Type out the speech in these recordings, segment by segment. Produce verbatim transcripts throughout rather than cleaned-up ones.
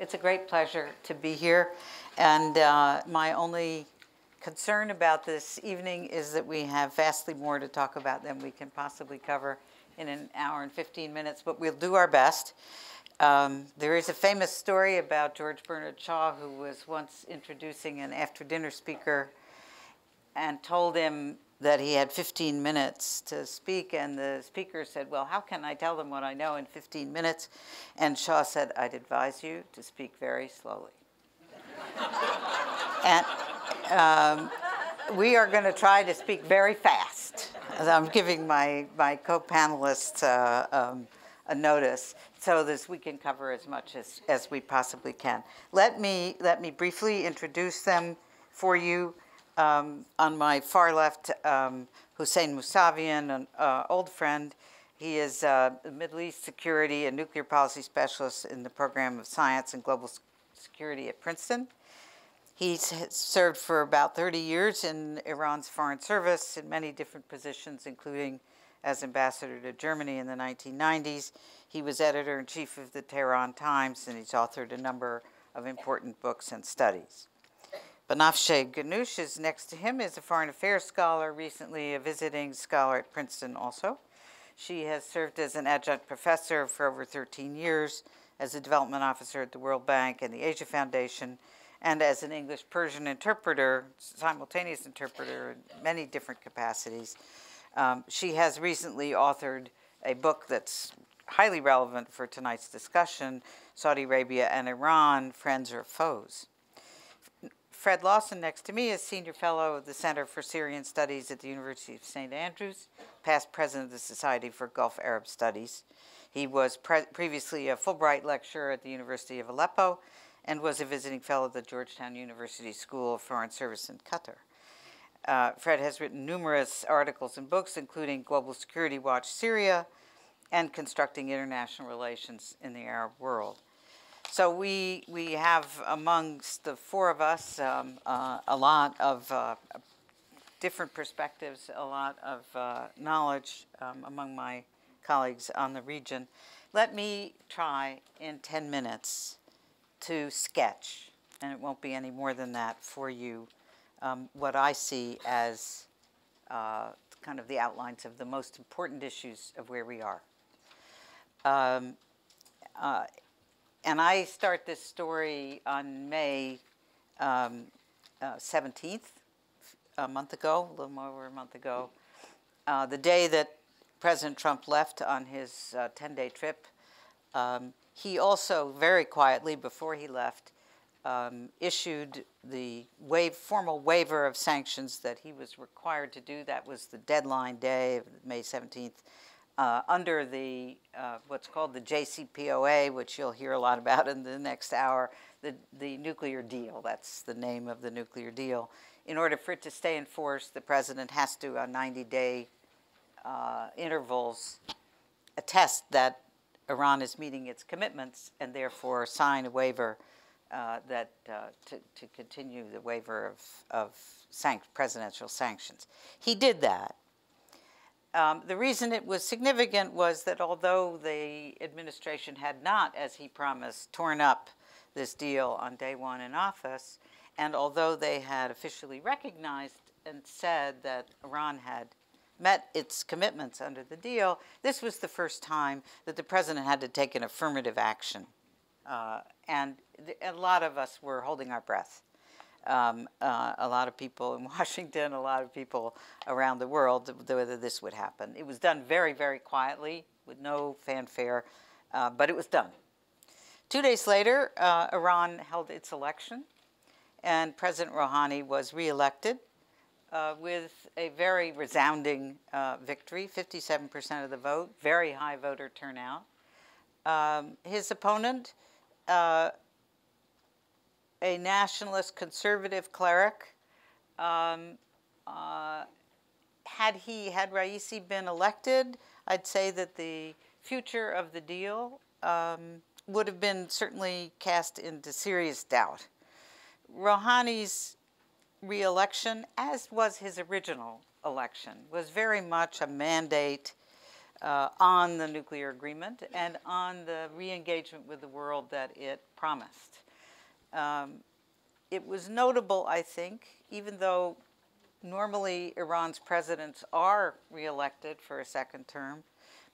It's a great pleasure to be here. And uh, my only concern about this evening is that we have vastly more to talk about than we can possibly cover in an hour and fifteen minutes, but we'll do our best. Um, there is a famous story about George Bernard Shaw, who was once introducing an after-dinner speaker and told him that he had fifteen minutes to speak, and the speaker said, well, how can I tell them what I know in fifteen minutes? And Shaw said, I'd advise you to speak very slowly. And um, we are going to try to speak very fast. I'm giving my, my co-panelists uh, um, a notice so that we can cover as much as, as we possibly can. Let me, let me briefly introduce them for you. Um, on my far left, um, Hossein Mousavian, an uh, old friend. He is uh, a Middle East security and nuclear policy specialist in the program of science and global security at Princeton. He's served for about thirty years in Iran's foreign service in many different positions, including as ambassador to Germany in the nineteen nineties. He was editor-in-chief of the Tehran Times, and he's authored a number of important books and studies. Banafsheh Keynoush is next to him, is a foreign affairs scholar, recently a visiting scholar at Princeton also. She has served as an adjunct professor for over thirteen years, as a development officer at the World Bank and the Asia Foundation, and as an English-Persian interpreter, simultaneous interpreter in many different capacities. Um, she has recently authored a book that's highly relevant for tonight's discussion, Saudi Arabia and Iran, Friends or Foes. Fred Lawson, next to me, is Senior Fellow of the Center for Syrian Studies at the University of Saint Andrews, past president of the Society for Gulf Arab Studies. He was pre previously a Fulbright lecturer at the University of Aleppo and was a visiting fellow at the Georgetown University School of Foreign Service in Qatar. Uh, Fred has written numerous articles and books, including Global Security Watch Syria and Constructing International Relations in the Arab World. So we, we have amongst the four of us um, uh, a lot of uh, different perspectives, a lot of uh, knowledge um, among my colleagues on the region. Let me try in ten minutes to sketch, and it won't be any more than that for you, um, what I see as uh, kind of the outlines of the most important issues of where we are. Um, uh, And I start this story on May um, uh, seventeenth, a month ago, a little more over a month ago, uh, the day that President Trump left on his uh, ten-day trip. Um, he also, very quietly before he left, um, issued the wave, formal waiver of sanctions that he was required to do. That was the deadline day of May seventeenth. Uh, under the, uh, what's called the J C P O A, which you'll hear a lot about in the next hour, the, the nuclear deal, that's the name of the nuclear deal. In order for it to stay in force, the president has to, on ninety-day uh, intervals, attest that Iran is meeting its commitments and therefore sign a waiver uh, that, uh, to, to continue the waiver of, of sanct presidential sanctions. He did that. Um, the reason it was significant was that although the administration had not, as he promised, torn up this deal on day one in office, and although they had officially recognized and said that Iran had met its commitments under the deal, this was the first time that the president had to take an affirmative action. Uh, and a lot of us were holding our breath. Um, uh, a lot of people in Washington, a lot of people around the world, whether this would happen. It was done very, very quietly, with no fanfare, uh, but it was done. Two days later, uh, Iran held its election, and President Rouhani was reelected uh, with a very resounding uh, victory, fifty-seven percent of the vote, very high voter turnout. Um, his opponent, uh, a nationalist conservative cleric. Um, uh, had he, had Raisi been elected, I'd say that the future of the deal um, would have been certainly cast into serious doubt. Rouhani's re-election, as was his original election, was very much a mandate uh, on the nuclear agreement and on the re-engagement with the world that it promised. Um, it was notable, I think, even though normally Iran's presidents are re-elected for a second term,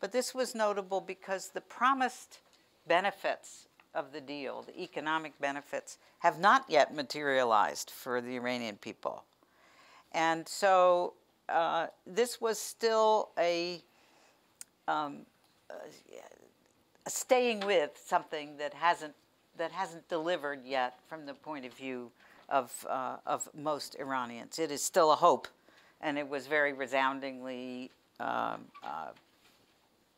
but this was notable because the promised benefits of the deal, the economic benefits, have not yet materialized for the Iranian people. And so uh, this was still a, um, a staying with something that hasn't, that hasn't delivered yet from the point of view of, uh, of most Iranians. It is still a hope, and it was very resoundingly, um, uh,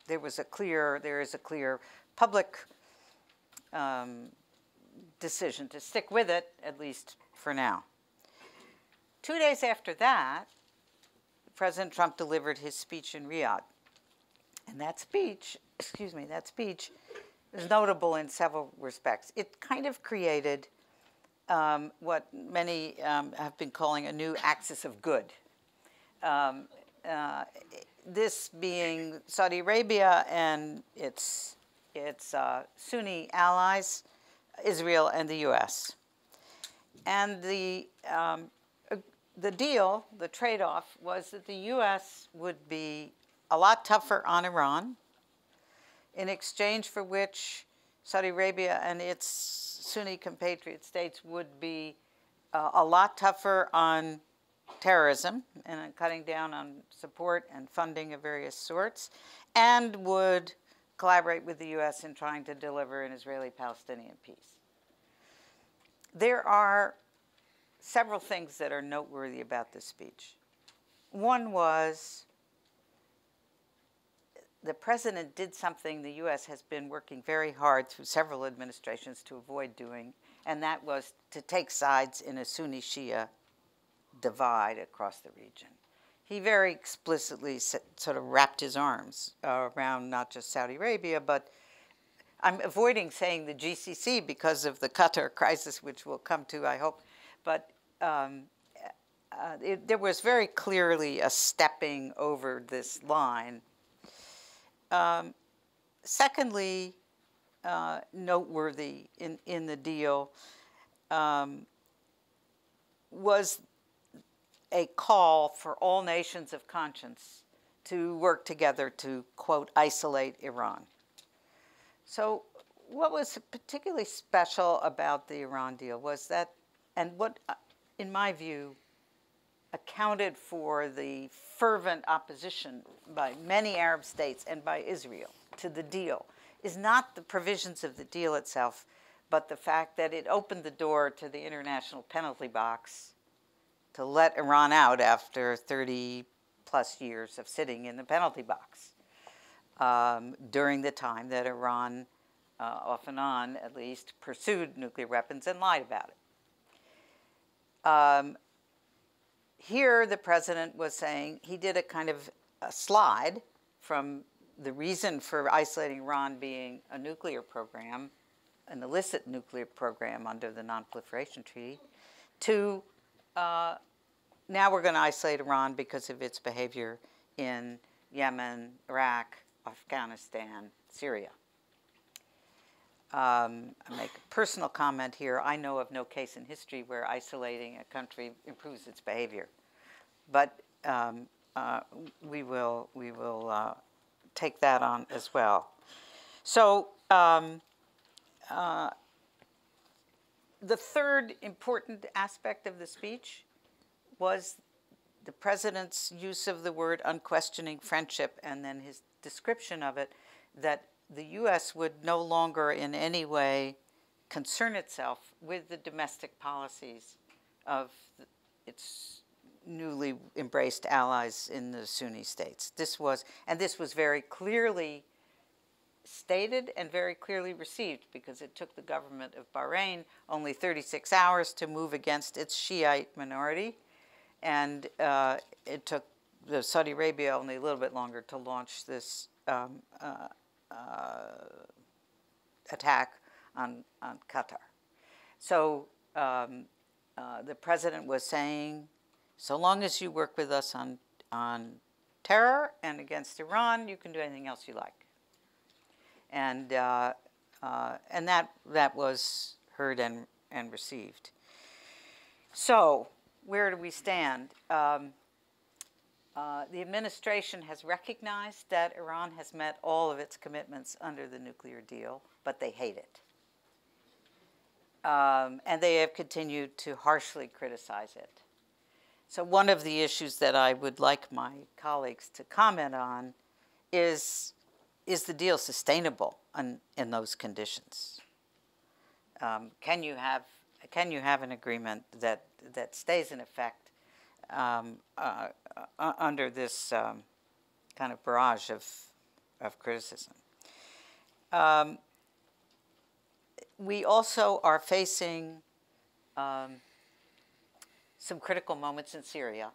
there was a clear, there is a clear public um, decision to stick with it, at least for now. Two days after that, President Trump delivered his speech in Riyadh. And that speech, excuse me, that speech is notable in several respects. It kind of created um, what many um, have been calling a new axis of good. Um, uh, this being Saudi Arabia and its, its uh, Sunni allies, Israel and the U S. And the um, The deal, the trade-off, was that the U S would be a lot tougher on Iran, in exchange for which Saudi Arabia and its Sunni compatriot states would be uh, a lot tougher on terrorism and on cutting down on support and funding of various sorts, and would collaborate with the U S in trying to deliver an Israeli-Palestinian peace. There are several things that are noteworthy about this speech. One was the president did something the U S has been working very hard through several administrations to avoid doing, and that was to take sides in a Sunni-Shia divide across the region. He very explicitly sort of wrapped his arms uh, around not just Saudi Arabia, but I'm avoiding saying the G C C because of the Qatar crisis, which we'll come to, I hope. But um, uh, it, there was very clearly a stepping over this line. Um, secondly, uh, noteworthy in, in the deal um, was a call for all nations of conscience to work together to, quote, isolate Iran. So what was particularly special about the Iran deal was that, and what, in my view, accounted for the fervent opposition by many Arab states and by Israel to the deal, is not the provisions of the deal itself, but the fact that it opened the door to the international penalty box to let Iran out after thirty plus years of sitting in the penalty box um, during the time that Iran, uh, off and on at least, pursued nuclear weapons and lied about it. Um, here the president was saying he did a kind of a slide from the reason for isolating Iran being a nuclear program, an illicit nuclear program under the Non-Proliferation Treaty, to uh, now we're going to isolate Iran because of its behavior in Yemen, Iraq, Afghanistan, Syria. Um, I make a personal comment here. I know of no case in history where isolating a country improves its behavior, but um, uh, we will we will uh, take that on as well. So um, uh, the third important aspect of the speech was the president's use of the word unquestioning friendship, and then his description of it, that the U S would no longer in any way concern itself with the domestic policies of its newly embraced allies in the Sunni states. This was, and this was very clearly stated and very clearly received, because it took the government of Bahrain only thirty-six hours to move against its Shiite minority, and uh, it took the Saudi Arabia only a little bit longer to launch this um, uh, Uh, attack on, on Qatar. So um, uh, the president was saying, so long as you work with us on, on terror and against Iran. You can do anything else you like. And, uh, uh, and that, that was heard and, and received. So where do we stand? Um, uh, the administration has recognized that Iran has met all of its commitments under the nuclear deal, but they hate it. Um, and they have continued to harshly criticize it. So one of the issues that I would like my colleagues to comment on is, is the deal sustainable in, in those conditions? Um, can you have, can you have an agreement that, that stays in effect um, uh, uh, under this um, kind of barrage of, of criticism? Um, we also are facing um, some critical moments in Syria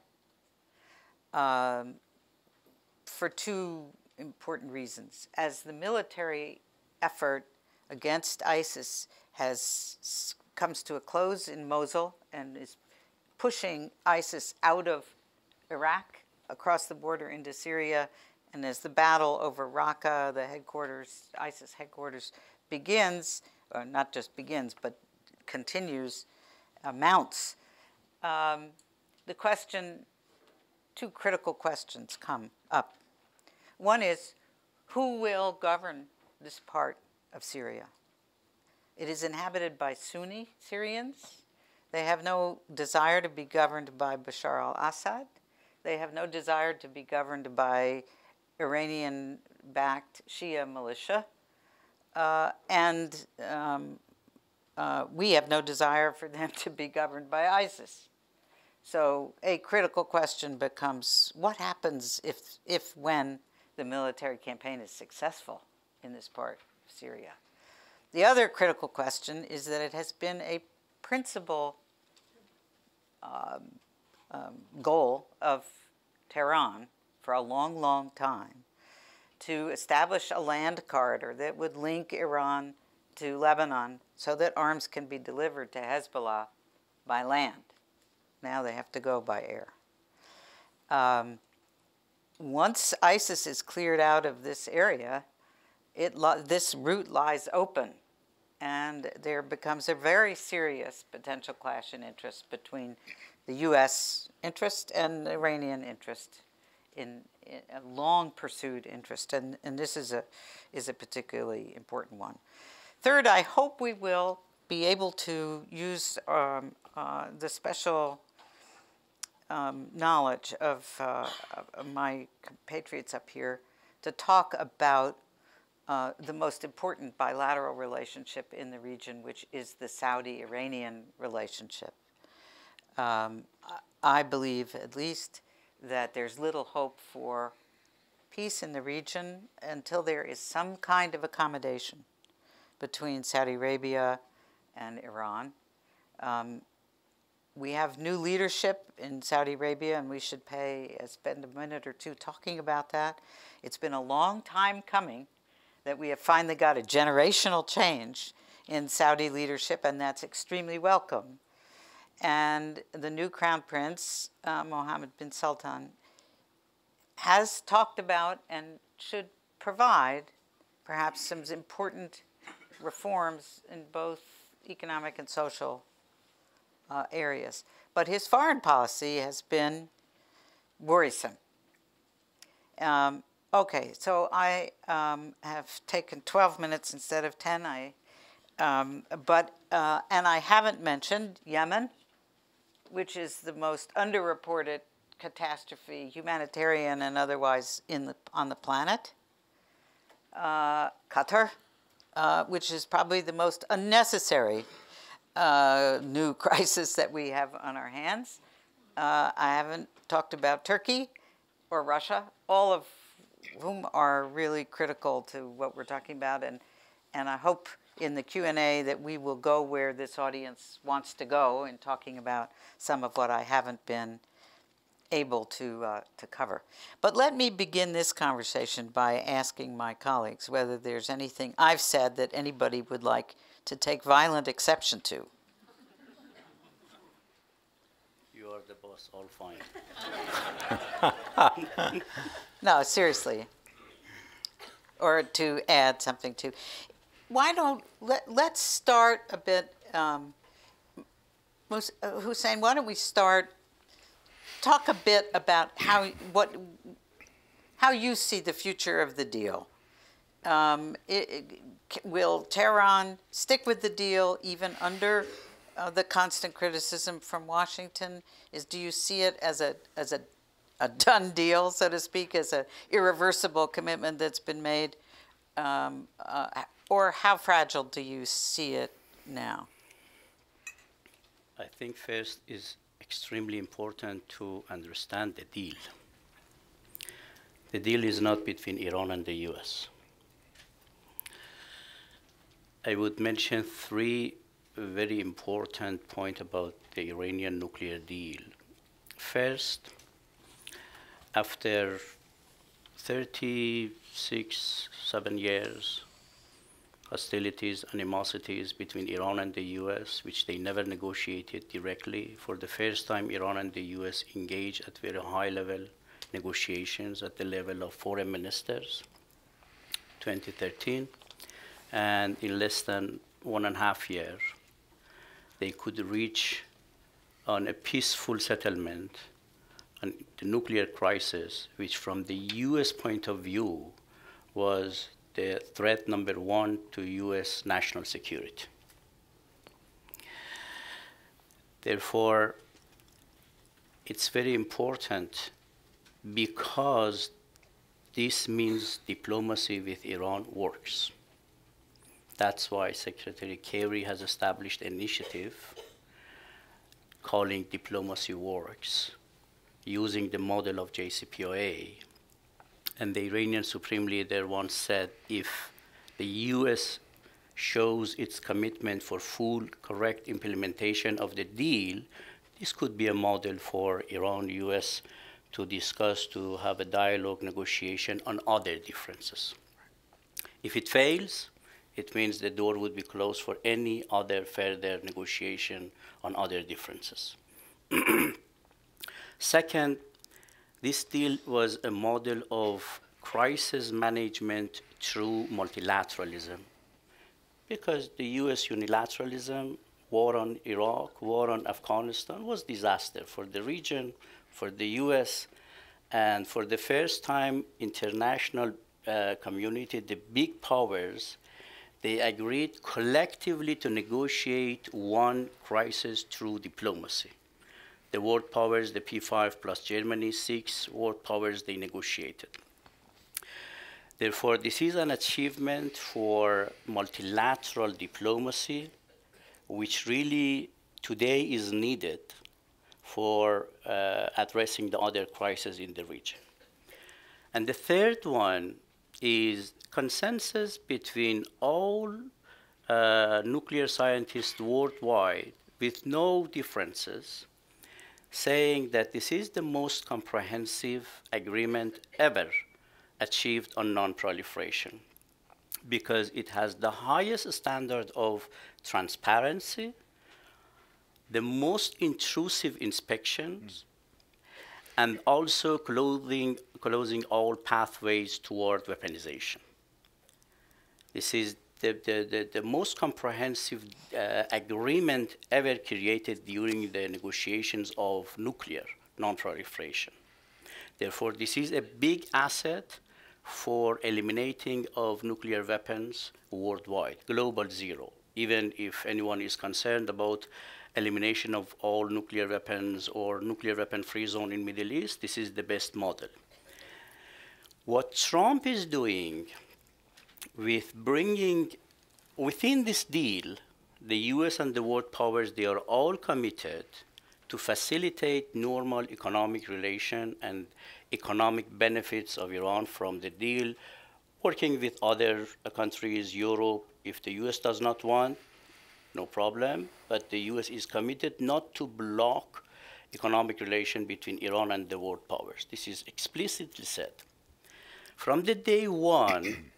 um, for two important reasons. As the military effort against ISIS has comes to a close in Mosul and is pushing ISIS out of Iraq, across the border into Syria, and as the battle over Raqqa, the headquarters, ISIS headquarters begins, or not just begins, but continues, uh, mounts, Um, the question, two critical questions come up. One is, who will govern this part of Syria? It is inhabited by Sunni Syrians. They have no desire to be governed by Bashar al-Assad. They have no desire to be governed by Iranian-backed Shia militia. Uh, and um, uh, we have no desire for them to be governed by ISIS. So a critical question becomes, what happens if, if when the military campaign is successful in this part of Syria? The other critical question is that it has been a principal um, um, goal of Tehran for a long, long time to establish a land corridor that would link Iran to Lebanon so that arms can be delivered to Hezbollah by land. Now they have to go by air. Um, once ISIS is cleared out of this area, it this route lies open, and there becomes a very serious potential clash in interest between the U S interest and the Iranian interest in, in a long-pursued interest, and, and this is a, is a particularly important one. Third, I hope we will be able to use um, uh, the special Um, knowledge of, uh, of my compatriots up here to talk about uh, the most important bilateral relationship in the region, which is the Saudi-Iranian relationship. Um, I believe, at least, that there's little hope for peace in the region until there is some kind of accommodation between Saudi Arabia and Iran. Um, We have new leadership in Saudi Arabia, and we should pay, uh, spend a minute or two talking about that. It's been a long time coming that we have finally got a generational change in Saudi leadership, and that's extremely welcome. And the new crown prince, uh, Mohammed bin Salman, has talked about and should provide perhaps some important reforms in both economic and social Uh, areas. But his foreign policy has been worrisome. Um, okay, so I um, have taken twelve minutes instead of ten, I, um, but, uh, and I haven't mentioned Yemen, which is the most underreported catastrophe, humanitarian and otherwise, in the, on the planet. Uh, Qatar, uh, which is probably the most unnecessary Uh, new crisis that we have on our hands. Uh, I haven't talked about Turkey or Russia, all of whom are really critical to what we're talking about, and, and I hope in the Q and A that we will go where this audience wants to go in talking about some of what I haven't been able to, uh, to cover. But let me begin this conversation by asking my colleagues whether there's anything I've said that anybody would like to take violent exception to. You are the boss. us all fine. No, seriously. Or to add something to, why don't, let, let's start a bit, um, Hussein, why don't we start, talk a bit about how, what, how you see the future of the deal. Um, it, it, will Tehran stick with the deal even under uh, the constant criticism from Washington? Is, do you see it as a, as a, a done deal, so to speak, as an irreversible commitment that's been made? Um, uh, or how fragile do you see it now? I think first is extremely important to understand the deal. The deal is not between Iran and the U S. I would mention three very important points about the Iranian nuclear deal. First, after thirty-six, seven years, hostilities, animosities between Iran and the U S, which they never negotiated directly, for the first time Iran and the U S engaged at very high level negotiations at the level of foreign ministers, twenty thirteen. And in less than one and a half years, they could reach on a peaceful settlement on the nuclear crisis, which from the U S point of view was the threat number one to U S national security. Therefore, it's very important because this means diplomacy with Iran works. That's why Secretary Kerry has established an initiative calling Diplomacy Works, using the model of J C P O A. And the Iranian Supreme Leader once said, if the U S shows its commitment for full, correct implementation of the deal, this could be a model for Iran, U S to discuss, to have a dialogue, negotiation on other differences. If it fails, it means the door would be closed for any other further negotiation on other differences. Second, this deal was a model of crisis management through multilateralism, because the U S unilateralism, war on Iraq, war on Afghanistan, was disaster for the region, for the U S, and for the first time, international uh, community, the big powers, they agreed collectively to negotiate one crisis through diplomacy. The world powers, the P five plus Germany, six world powers, they negotiated. Therefore, this is an achievement for multilateral diplomacy, which really today is needed for uh, addressing the other crises in the region. And the third one is consensus between all uh, nuclear scientists worldwide with no differences, saying that this is the most comprehensive agreement ever achieved on non-proliferation, because it has the highest standard of transparency, the most intrusive inspections, mm. and also closing, closing all pathways toward weaponization. This is the, the, the, the most comprehensive uh, agreement ever created during the negotiations of nuclear non-proliferation. Therefore, this is a big asset for eliminating of nuclear weapons worldwide, global zero, even if anyone is concerned about elimination of all nuclear weapons or nuclear weapon-free zone in Middle East, this is the best model. What Trump is doing with bringing, within this deal, the U S and the world powers, they are all committed to facilitate normal economic relation and economic benefits of Iran from the deal, working with other countries, Europe. If the U S does not want, no problem, but the U S is committed not to block economic relation between Iran and the world powers. This is explicitly said. From the day one,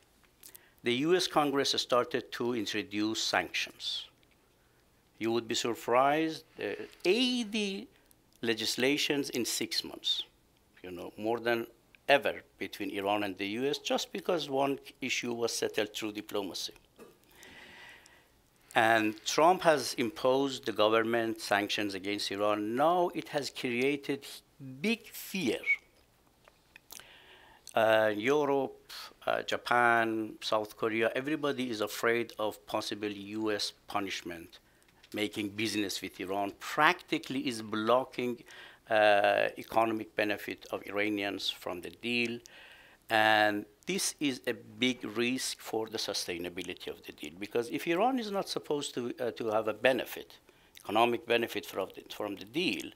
the U S Congress started to introduce sanctions. You would be surprised, uh, eighty legislations in six months, you know, more than ever between Iran and the U S, just because one issue was settled through diplomacy. And Trump has imposed the government sanctions against Iran. Now it has created big fear. Uh, Europe, uh, Japan, South Korea, everybody is afraid of possible U S punishment. Making business with Iran practically is blocking uh, economic benefit of Iranians from the deal. And this is a big risk for the sustainability of the deal, because if Iran is not supposed to, uh, to have a benefit, economic benefit from the, from the deal,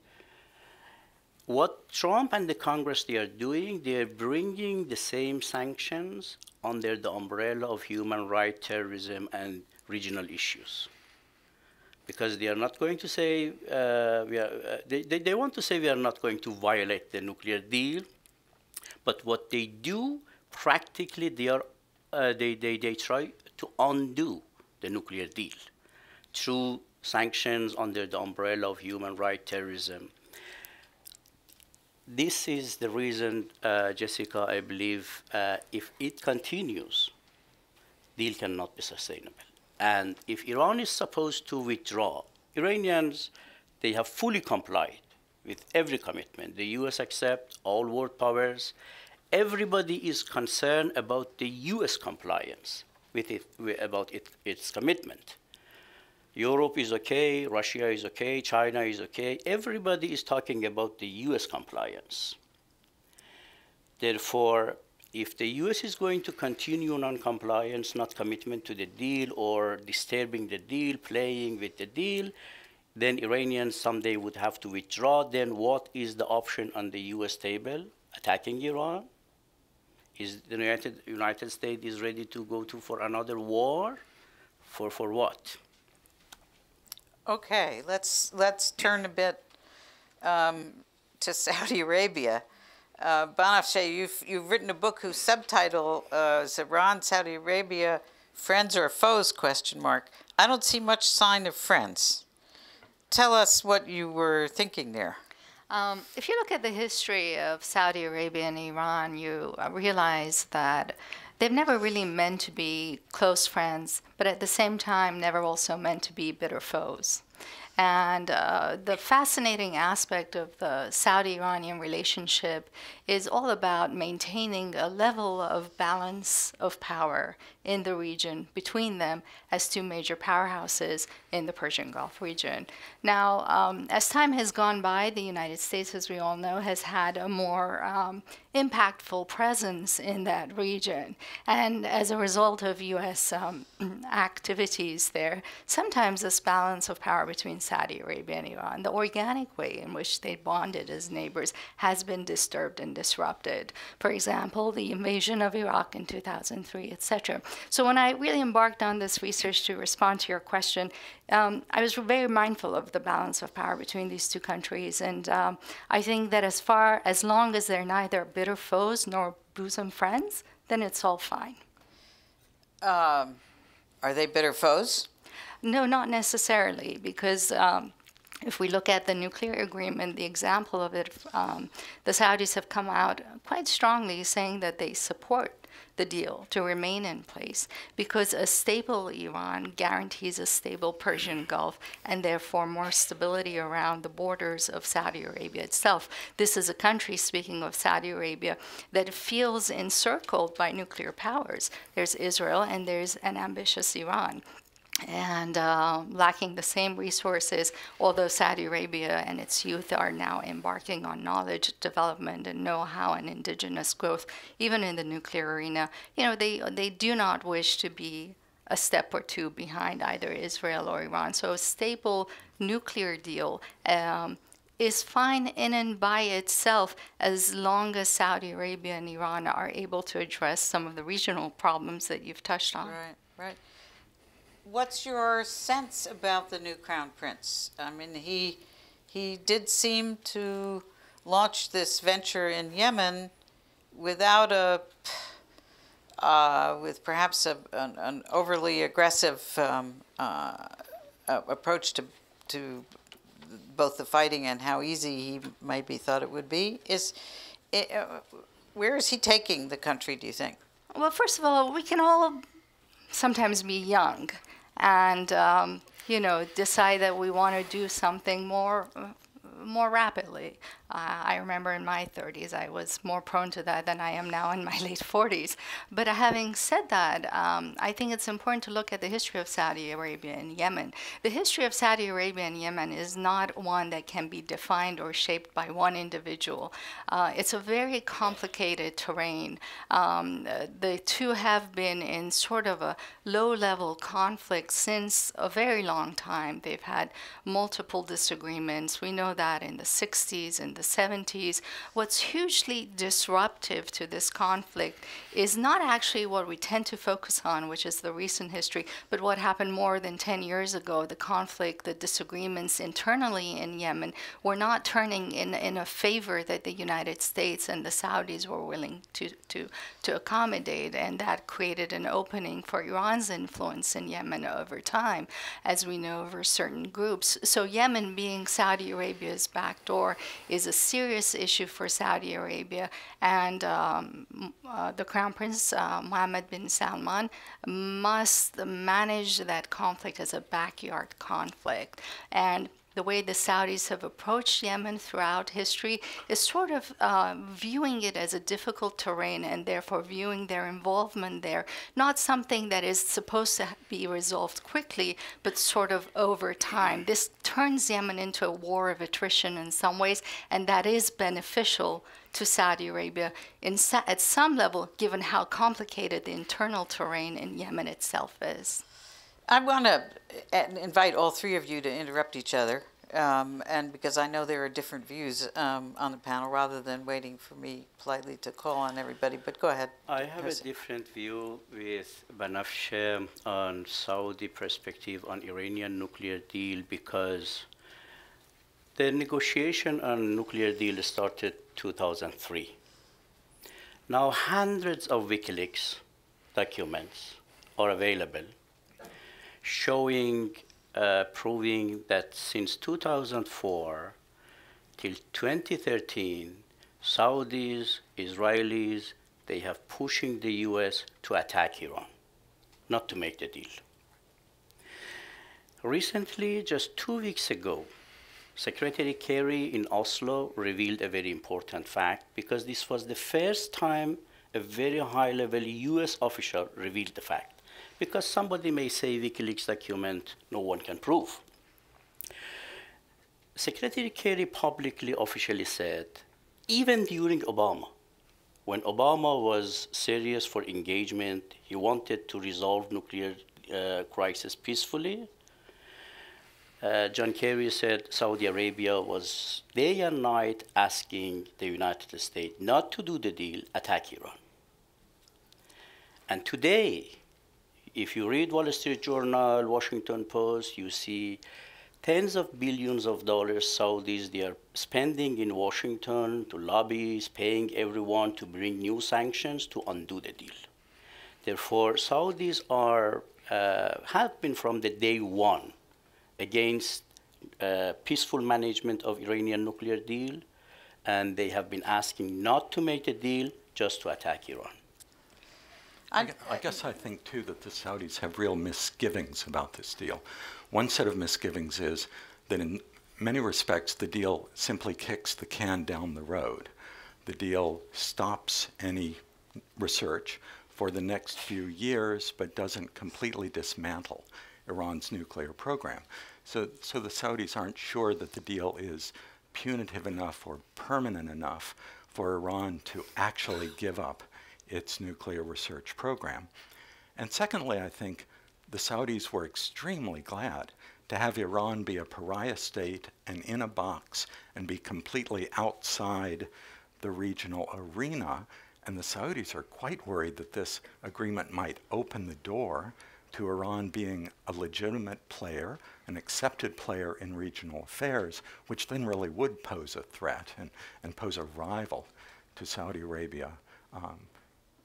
what Trump and the Congress they are doing, they are bringing the same sanctions under the umbrella of human rights, terrorism, and regional issues. Because they are not going to say, uh, we are, uh, they, they, they want to say we are not going to violate the nuclear deal, but what they do, practically they, are, uh, they, they, they try to undo the nuclear deal through sanctions under the umbrella of human rights, terrorism. This is the reason, uh, Jessica, I believe, uh, if it continues, the deal cannot be sustainable. And if Iran is supposed to withdraw, Iranians, they have fully complied with every commitment. The U S accept, all world powers. Everybody is concerned about the U S compliance, with it, about it, its commitment. Europe is okay, Russia is okay, China is okay. Everybody is talking about the U S compliance. Therefore, if the U S is going to continue non-compliance, not commitment to the deal, or disturbing the deal, playing with the deal, then Iranians someday would have to withdraw. Then what is the option on the U S table? Attacking Iran? Is the United, United States is ready to go to for another war? For, for what? Okay, let's, let's turn a bit um, to Saudi Arabia. Uh, Banafsheh, you've, you've written a book whose subtitle uh, is Iran, Saudi Arabia, Friends or Foes, question mark. I don't see much sign of friends. Tell us what you were thinking there. Um, if you look at the history of Saudi Arabia and Iran, you realize that they've never really meant to be close friends, but at the same time never also meant to be bitter foes. And uh, the fascinating aspect of the Saudi-Iranian relationship is all about maintaining a level of balance of power in the region between them as two major powerhouses in the Persian Gulf region. Now, um, as time has gone by, the United States, as we all know, has had a more um, impactful presence in that region. And as a result of U S um, activities there, sometimes this balance of power between Saudi Arabia and Iran, the organic way in which they bonded as neighbors, has been disturbed and disrupted. For example, the invasion of Iraq in two thousand three, et cetera. So when I really embarked on this research to respond to your question, um, I was very mindful of the balance of power between these two countries. And um, I think that as far, as long as they're neither bitter foes nor bosom friends, then it's all fine. Um, are they bitter foes? No, not necessarily, because um, if we look at the nuclear agreement, the example of it, um, the Saudis have come out quite strongly saying that they support the deal to remain in place because a stable Iran guarantees a stable Persian Gulf and therefore more stability around the borders of Saudi Arabia itself. This is a country, speaking of Saudi Arabia, that feels encircled by nuclear powers. There's Israel and there's an ambitious Iran, and uh, lacking the same resources, although Saudi Arabia and its youth are now embarking on knowledge development and know-how and indigenous growth, even in the nuclear arena. You know, they, they do not wish to be a step or two behind either Israel or Iran. So a stable nuclear deal um, is fine in and by itself as long as Saudi Arabia and Iran are able to address some of the regional problems that you've touched on. Right, right. What's your sense about the new crown prince? I mean, he, he did seem to launch this venture in Yemen without a, uh, with perhaps a, an, an overly aggressive um, uh, approach to, to both the fighting and how easy he might be thought it would be. Is it, uh, where is he taking the country, do you think? Well, first of all, we can all sometimes be young and um, you know, decide that we want to do something more more rapidly. Uh, I remember in my thirties, I was more prone to that than I am now in my late forties. But uh, having said that, um, I think it's important to look at the history of Saudi Arabia and Yemen. The history of Saudi Arabia and Yemen is not one that can be defined or shaped by one individual. Uh, it's a very complicated terrain. Um, the two have been in sort of a low-level conflict since a very long time. They've had multiple disagreements. We know that in the sixties and the seventies. What's hugely disruptive to this conflict is not actually what we tend to focus on, which is the recent history, but what happened more than ten years ago. The conflict, the disagreements internally in Yemen were not turning in, in a favor that the United States and the Saudis were willing to, to, to accommodate, and that created an opening for Iran's influence in Yemen over time, as we know, over certain groups. So Yemen being Saudi Arabia's backdoor is a serious issue for Saudi Arabia, and um, uh, the Crown Prince uh, Mohammed bin Salman must manage that conflict as a backyard conflict. And the way the Saudis have approached Yemen throughout history is sort of uh, viewing it as a difficult terrain, and therefore viewing their involvement there, not something that is supposed to be resolved quickly, but sort of over time. This turns Yemen into a war of attrition in some ways, and that is beneficial to Saudi Arabia in sa at some level, given how complicated the internal terrain in Yemen itself is. I want to invite all three of you to interrupt each other, um, and because I know there are different views um, on the panel, rather than waiting for me politely to call on everybody, but go ahead. I have Hossein. A different view with Banafsheh on Saudi perspective on Iranian nuclear deal, because the negotiation on nuclear deal started two thousand three. Now hundreds of WikiLeaks documents are available, showing, uh, proving that since two thousand four till twenty thirteen, Saudis, Israelis, they have pushing the U S to attack Iran, not to make the deal. Recently, just two weeks ago, Secretary Kerry in Oslo revealed a very important fact, because this was the first time a very high-level U S official revealed the fact. Because somebody may say WikiLeaks document no one can prove. Secretary Kerry publicly officially said, even during Obama, when Obama was serious for engagement, he wanted to resolve nuclear uh, crisis peacefully. Uh, John Kerry said Saudi Arabia was day and night asking the United States not to do the deal, attack Iran. And today, if you read Wall Street Journal, Washington Post, you see tens of billions of dollars Saudis they are spending in Washington to lobbies, paying everyone to bring new sanctions to undo the deal. Therefore, Saudis are, uh, have been from the day one against uh, peaceful management of Iranian nuclear deal, and they have been asking not to make the deal, just to attack Iran. I, I guess I think, too, that the Saudis have real misgivings about this deal. One set of misgivings is that in many respects, the deal simply kicks the can down the road. The deal stops any research for the next few years, but doesn't completely dismantle Iran's nuclear program. So, so the Saudis aren't sure that the deal is punitive enough or permanent enough for Iran to actually give up its nuclear research program. And secondly, I think the Saudis were extremely glad to have Iran be a pariah state and in a box and be completely outside the regional arena. And the Saudis are quite worried that this agreement might open the door to Iran being a legitimate player, an accepted player in regional affairs, which then really would pose a threat and, and pose a rival to Saudi Arabia. Um,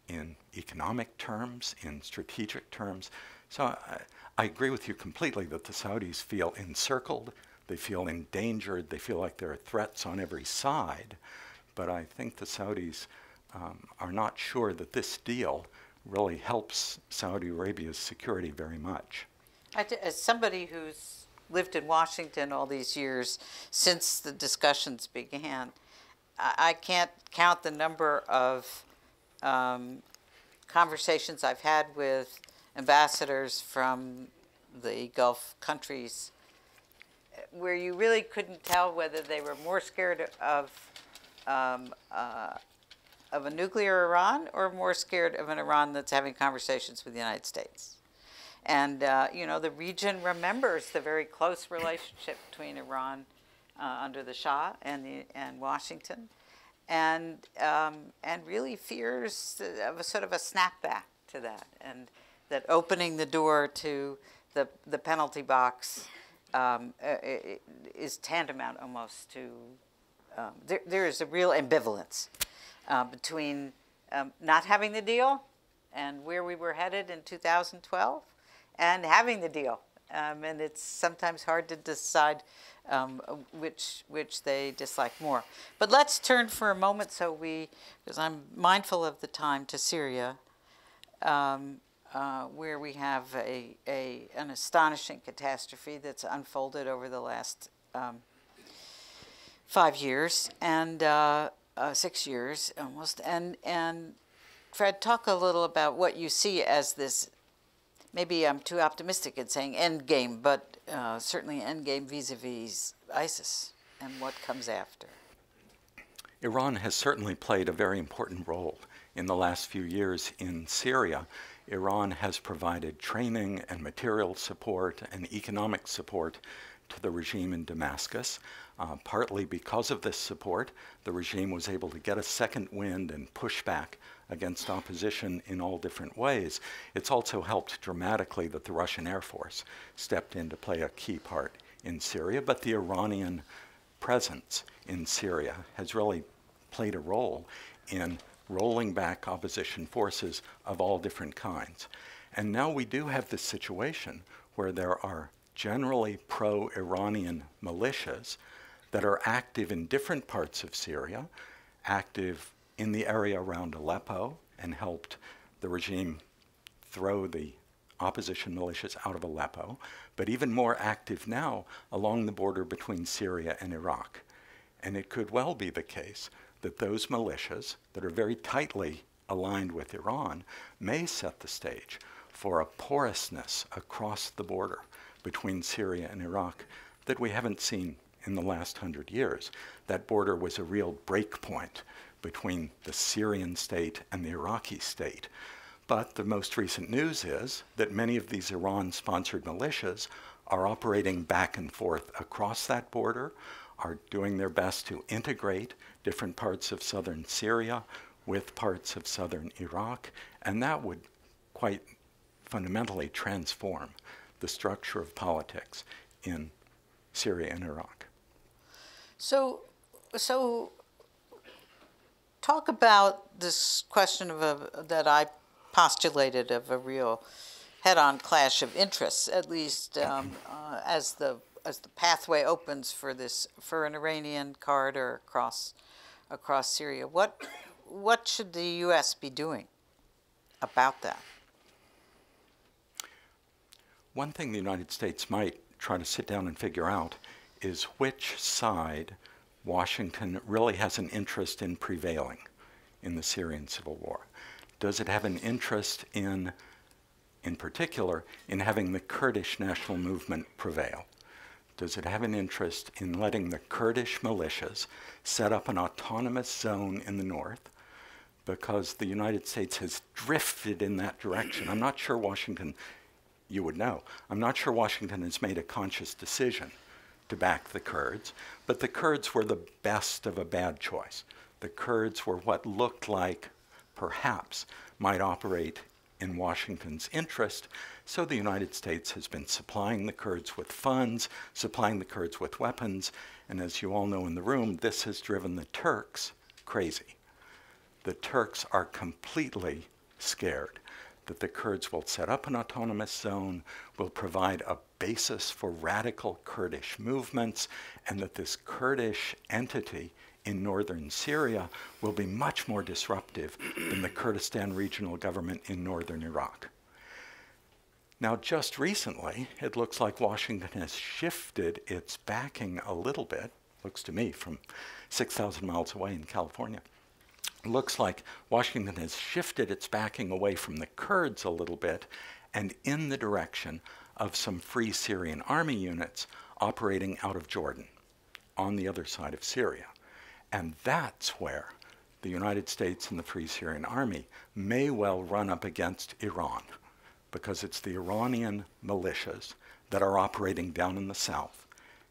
in economic terms, in strategic terms. So I, I agree with you completely that the Saudis feel encircled, They feel endangered. They feel like there are threats on every side. But I think the Saudis um, are not sure that this deal really helps Saudi Arabia's security very much. As somebody who's lived in Washington all these years since the discussions began, I can't count the number of um, conversations I've had with ambassadors from the Gulf countries where you really couldn't tell whether they were more scared of um, uh, of a nuclear Iran or more scared of an Iran that's having conversations with the United States. And, uh, you know, the region remembers the very close relationship between Iran uh, under the Shah and, the, and Washington, and, um, and really fears of a sort of a snapback to that, and that opening the door to the, the penalty box um, is tantamount almost to, um, there, there is a real ambivalence uh, between um, not having the deal and where we were headed in two thousand twelve. And having the deal, um, and it's sometimes hard to decide um, which which they dislike more. But let's turn for a moment, so we, because I'm mindful of the time, to Syria, um, uh, where we have a, a an astonishing catastrophe that's unfolded over the last um, five years and uh, uh, six years almost. And and Fred, talk a little about what you see as this. Maybe I'm too optimistic in saying endgame, but uh, certainly endgame vis-a-vis ISIS and what comes after. Iran has certainly played a very important role in the last few years in Syria. Iran has provided training and material support and economic support to the regime in Damascus. Uh, partly because of this support, the regime was able to get a second wind and push back against opposition in all different ways. It's also helped dramatically that the Russian Air Force stepped in to play a key part in Syria, but the Iranian presence in Syria has really played a role in rolling back opposition forces of all different kinds. And now we do have this situation where there are generally pro-Iranian militias that are active in different parts of Syria, active in the area around Aleppo, and helped the regime throw the opposition militias out of Aleppo, but even more active now along the border between Syria and Iraq. And it could well be the case that those militias that are very tightly aligned with Iran may set the stage for a porousness across the border between Syria and Iraq that we haven't seen in the last hundred years. That border was a real break point between the Syrian state and the Iraqi state. But the most recent news is that many of these Iran-sponsored militias are operating back and forth across that border, are doing their best to integrate different parts of southern Syria with parts of southern Iraq, and that would quite fundamentally transform the structure of politics in Syria and Iraq. So, so talk about this question of a, that I postulated of a real head-on clash of interests, at least um, uh, as the as the pathway opens for this for an Iranian corridor across across Syria. What what should the U S be doing about that? One thing the United States might try to sit down and figure out is which side Washington really has an interest in prevailing in the Syrian civil war. Does it have an interest in, in particular, in having the Kurdish national movement prevail? Does it have an interest in letting the Kurdish militias set up an autonomous zone in the north? Because the United States has drifted in that direction. I'm not sure Washington, you would know, I'm not sure Washington has made a conscious decision to back the Kurds, but the Kurds were the best of a bad choice. The Kurds were what looked like perhaps might operate in Washington's interest, so the United States has been supplying the Kurds with funds, supplying the Kurds with weapons, and as you all know in the room, this has driven the Turks crazy. The Turks are completely scared. that the Kurds will set up an autonomous zone, will provide a basis for radical Kurdish movements, and that this Kurdish entity in northern Syria will be much more disruptive than the Kurdistan Regional Government in northern Iraq. Now, just recently, it looks like Washington has shifted its backing a little bit, looks to me, from six thousand miles away in California. Looks like Washington has shifted its backing away from the Kurds a little bit and in the direction of some Free Syrian Army units operating out of Jordan on the other side of Syria. And that's where the United States and the Free Syrian Army may well run up against Iran, because it's the Iranian militias that are operating down in the south.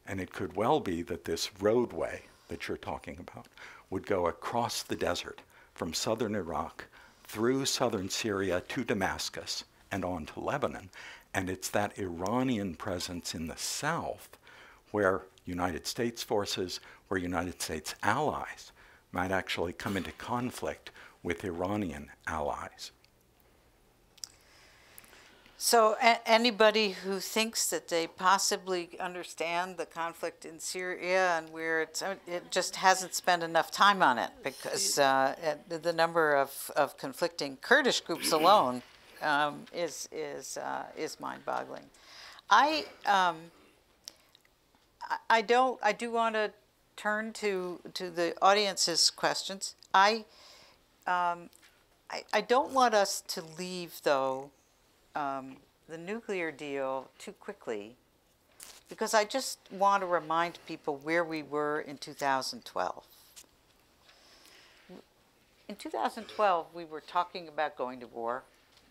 And it could well be that this roadway that you're talking about would go across the desert from southern Iraq through southern Syria to Damascus and on to Lebanon. And it's that Iranian presence in the south where United States forces, where United States allies might actually come into conflict with Iranian allies. So a- anybody who thinks that they possibly understand the conflict in Syria and where it's, it just hasn't spent enough time on it, because uh, it, the number of, of conflicting Kurdish groups alone um, is, is, uh, is mind-boggling. I, um, I, don't, I do want to turn to, to the audience's questions. I, um, I, I don't want us to leave, though, Um, the nuclear deal too quickly, because I just want to remind people where we were in two thousand twelve. In two thousand twelve, we were talking about going to war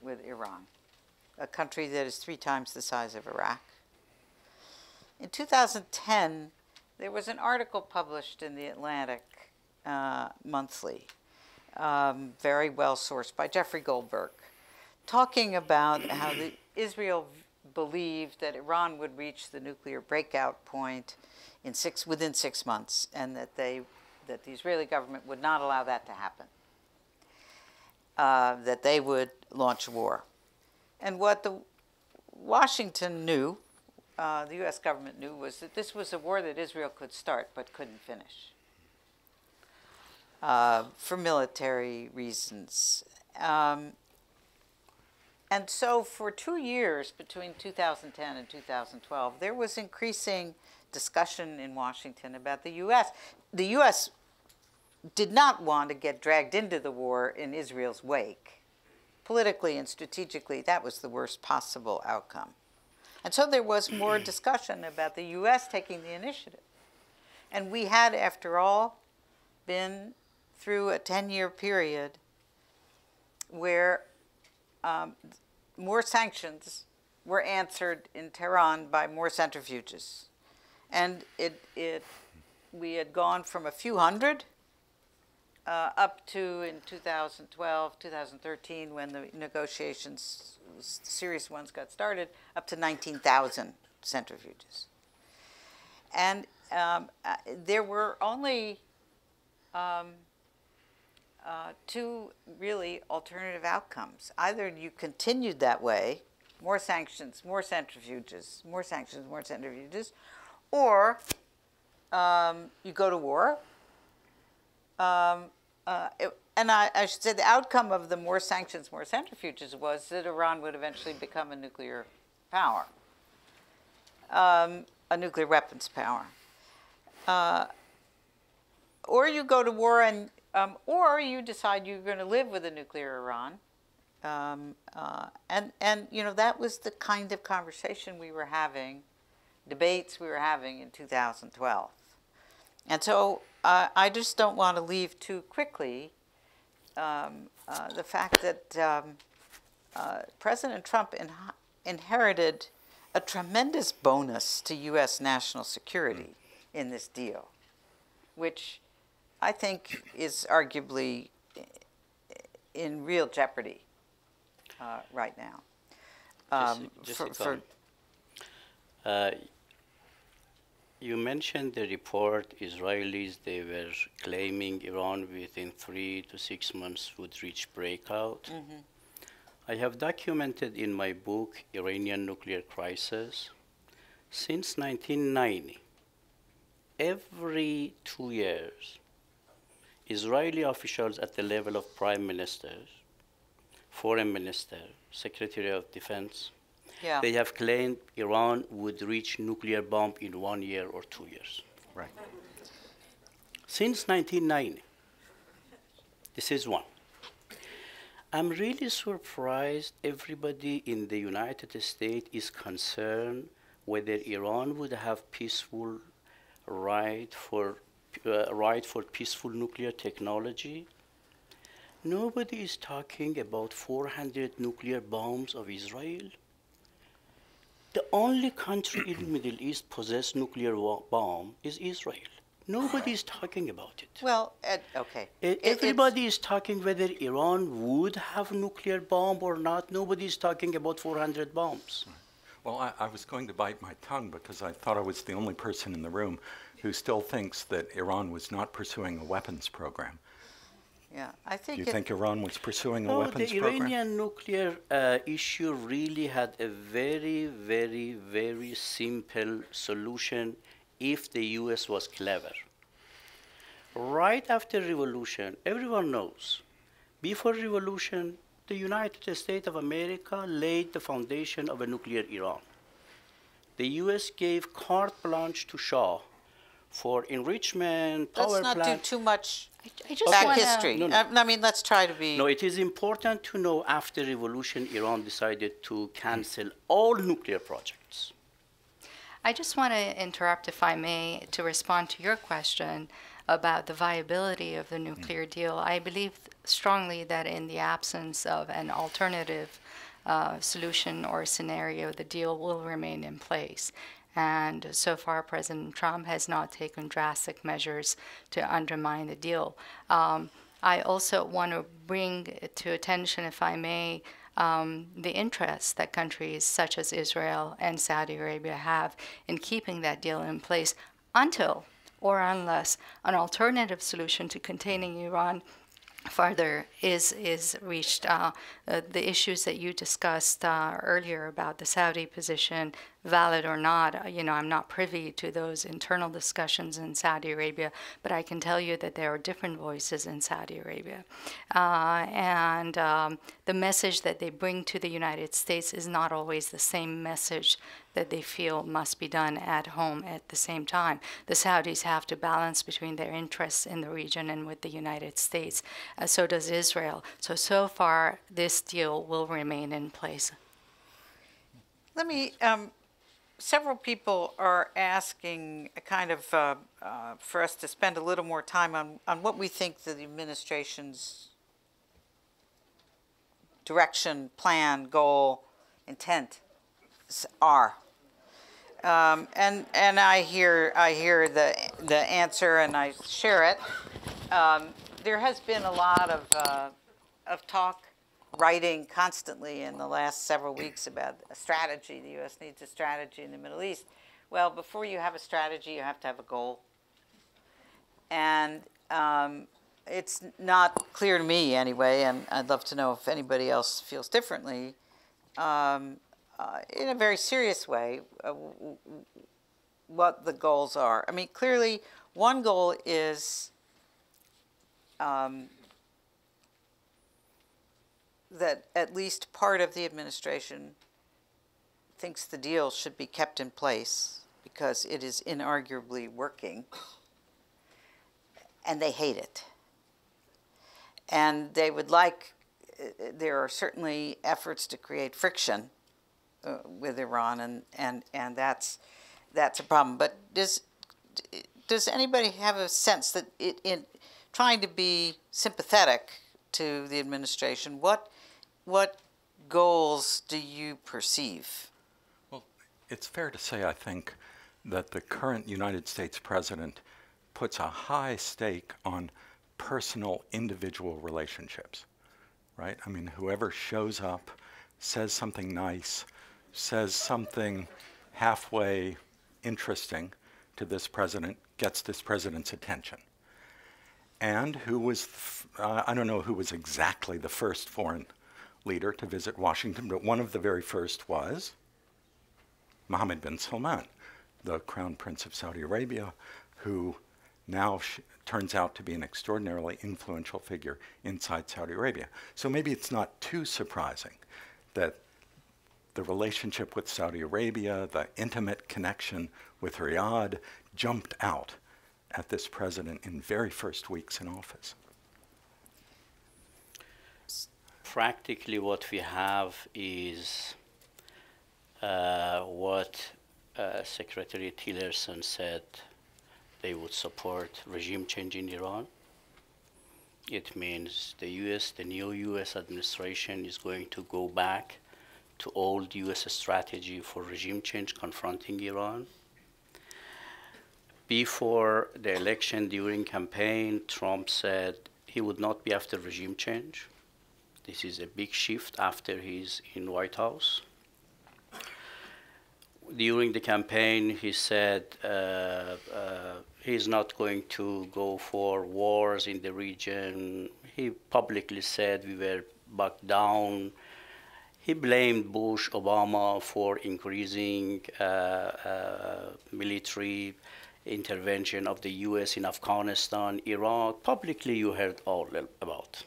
with Iran, a country that is three times the size of Iraq. In two thousand ten, there was an article published in The Atlantic uh, Monthly, um, very well sourced, by Jeffrey Goldberg, talking about how the Israel believed that Iran would reach the nuclear breakout point in six, within six months, and that, they, that the Israeli government would not allow that to happen, uh, that they would launch war. And what the Washington knew, uh, the U S government knew, was that this was a war that Israel could start but couldn't finish uh, for military reasons. Um, And so for two years, between two thousand ten and two thousand twelve, there was increasing discussion in Washington about the U S. The U S did not want to get dragged into the war in Israel's wake. Politically and strategically, that was the worst possible outcome. And so there was more discussion about the U S taking the initiative. And we had, after all, been through a ten-year period where Um, more sanctions were answered in Tehran by more centrifuges. And it, it, we had gone from a few hundred uh, up to, in two thousand twelve, two thousand thirteen, when the negotiations, serious ones, got started, up to nineteen thousand centrifuges. And um, uh, there were only um, Uh, two really alternative outcomes. Either you continued that way, more sanctions, more centrifuges, more sanctions, more centrifuges, or um, you go to war. Um, uh, it, and I, I should say the outcome of the more sanctions, more centrifuges was that Iran would eventually become a nuclear power, um, a nuclear weapons power. Uh, or you go to war and Um, or you decide you're going to live with a nuclear Iran. Um, uh, and, and, you know, that was the kind of conversation we were having, debates we were having in two thousand twelve. And so uh, I just don't want to leave too quickly um, uh, the fact that um, uh, President Trump in inherited a tremendous bonus to U S national security in this deal, which I think is arguably in real jeopardy uh, right now. Um, just, just for, for uh, you mentioned the report, Israelis, they were claiming Iran within three to six months would reach breakout. Mm-hmm. I have documented in my book, Iranian Nuclear Crisis, since nineteen ninety, every two years, Israeli officials at the level of prime ministers, foreign minister, secretary of defense, yeah. they have claimed Iran would reach nuclear bomb in one year or two years. Right. Since nineteen ninety, this is one. I'm really surprised everybody in the United States is concerned whether Iran would have peaceful right for, uh, right for peaceful nuclear technology. Nobody is talking about four hundred nuclear bombs of Israel. The only country in the Middle East possessed nuclear bomb is Israel. Nobody is talking about it. Well, Ed, okay. Everybody it's is talking whether Iran would have nuclear bomb or not. Nobody is talking about four hundred bombs. Right. Well, I, I was going to bite my tongue because I thought I was the only person in the room who still thinks that Iran was not pursuing a weapons program. Yeah, I think. Do you think Iran was pursuing no, a weapons program? The Iranian program? nuclear uh, issue really had a very, very, very simple solution if the U S was clever. Right after revolution, everyone knows, before revolution, the United States of America laid the foundation of a nuclear Iran. The U S gave carte blanche to Shah for enrichment, power plant. Let's not plant. do too much I, I just back wanna... history. No, no. I mean, let's try to be... No, it is important to know after revolution, Iran decided to cancel all nuclear projects. I just want to interrupt, if I may, to respond to your question about the viability of the nuclear deal. I believe strongly that in the absence of an alternative uh, solution or scenario, the deal will remain in place. And so far, President Trump has not taken drastic measures to undermine the deal. Um, I also want to bring to attention, if I may, Um, the interests that countries such as Israel and Saudi Arabia have in keeping that deal in place until or unless an alternative solution to containing Iran further is, is reached. Uh, uh, the issues that you discussed uh, earlier about the Saudi position, valid or not, you know, I'm not privy to those internal discussions in Saudi Arabia, but I can tell you that there are different voices in Saudi Arabia. Uh, and um, the message that they bring to the United States is not always the same message that they feel must be done at home at the same time. The Saudis have to balance between their interests in the region and with the United States. Uh, so does Israel. So, so far, this deal will remain in place. Let me, um, several people are asking a kind of uh, uh, for us to spend a little more time on, on what we think the administration's direction, plan, goal, intent are. Um, and and I hear I hear the the answer and I share it. Um, there has been a lot of uh, of talk, writing constantly in the last several weeks about a strategy. The U S needs a strategy in the Middle East. Well, before you have a strategy, you have to have a goal. And um, it's not clear to me anyway, and I'd love to know if anybody else feels differently, um, uh, in a very serious way, uh, what the goals are. I mean, clearly, one goal is um, that at least part of the administration thinks the deal should be kept in place because it is inarguably working, and they hate it. And they would like, there are certainly efforts to create friction uh, with Iran, and, and, and that's, that's a problem. But does, does anybody have a sense that it, in trying to be sympathetic to the administration, what What goals do you perceive? Well, it's fair to say, I think, that the current United States president puts a high stake on personal, individual relationships, right? I mean, whoever shows up, says something nice, says something halfway interesting to this president, gets this president's attention. And who was, uh, I don't know who was exactly the first foreign leader to visit Washington, but one of the very first was Mohammed bin Salman, the Crown Prince of Saudi Arabia, who now sh turns out to be an extraordinarily influential figure inside Saudi Arabia. So maybe it's not too surprising that the relationship with Saudi Arabia, the intimate connection with Riyadh, jumped out at this president in very first weeks in office. Practically what we have is uh, what uh, Secretary Tillerson said they would support regime change in Iran. It means the U S, the new U S administration is going to go back to old U S strategy for regime change confronting Iran. Before the election, during campaign, Trump said he would not be after regime change. This is a big shift after he's in White House. During the campaign, he said uh, uh, he's not going to go for wars in the region. He publicly said we were backed down. He blamed Bush, Obama for increasing uh, uh, military intervention of the U S in Afghanistan, Iraq. Publicly, you heard all about.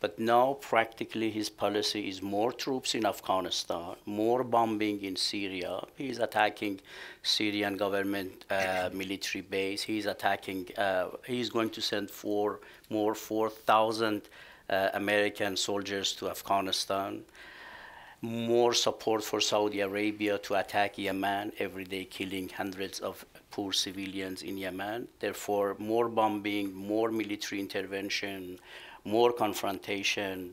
But now, practically, his policy is more troops in Afghanistan, more bombing in Syria. He is attacking Syrian government uh, military base. He is attacking, uh, he is going to send four, more four thousand uh, American soldiers to Afghanistan. More support for Saudi Arabia to attack Yemen, every day killing hundreds of poor civilians in Yemen. Therefore, more bombing, more military intervention, more confrontation,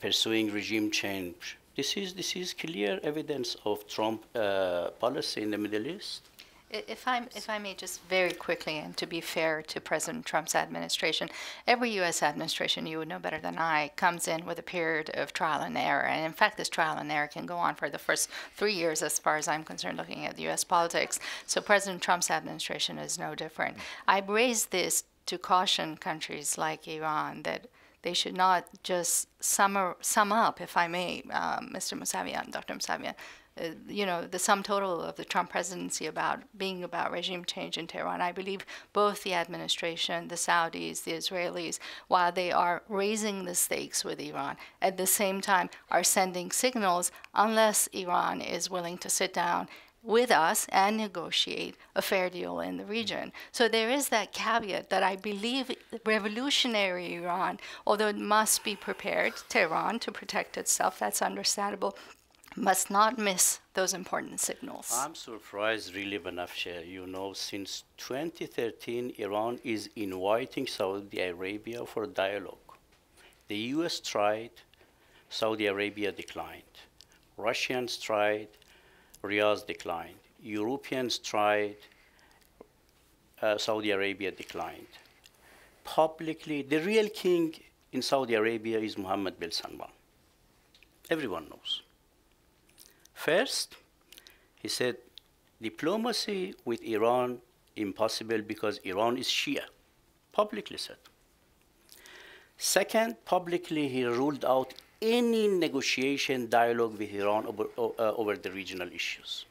pursuing regime change. This is, this is clear evidence of Trump uh, policy in the Middle East. If, I'm, if I may, just very quickly, and to be fair to President Trump's administration, every U S administration, you would know better than I, comes in with a period of trial and error. And in fact, this trial and error can go on for the first three years, as far as I'm concerned, looking at U S politics. So President Trump's administration is no different. I raised this to caution countries like Iran that they should not just sum, or, sum up, if I may, uh, Mister Mousavian, Doctor Mousavian, uh, you know, the sum total of the Trump presidency about being about regime change in Tehran. I believe both the administration, the Saudis, the Israelis, while they are raising the stakes with Iran, at the same time are sending signals, unless Iran is willing to sit down with us and negotiate a fair deal in the region. So there is that caveat that I believe revolutionary Iran, although it must be prepared, Tehran, to protect itself, that's understandable, must not miss those important signals. I'm surprised, really, Banafsheh, you know, since twenty thirteen, Iran is inviting Saudi Arabia for dialogue. The U S tried, Saudi Arabia declined. Russians tried, Riyadh declined. Europeans tried, uh, Saudi Arabia declined. Publicly, the real king in Saudi Arabia is Mohammed bin Salman. Everyone knows. First, he said, diplomacy with Iran impossible because Iran is Shia, publicly said. Second, publicly he ruled out any negotiation, dialogue with Iran over, uh, over the regional issues.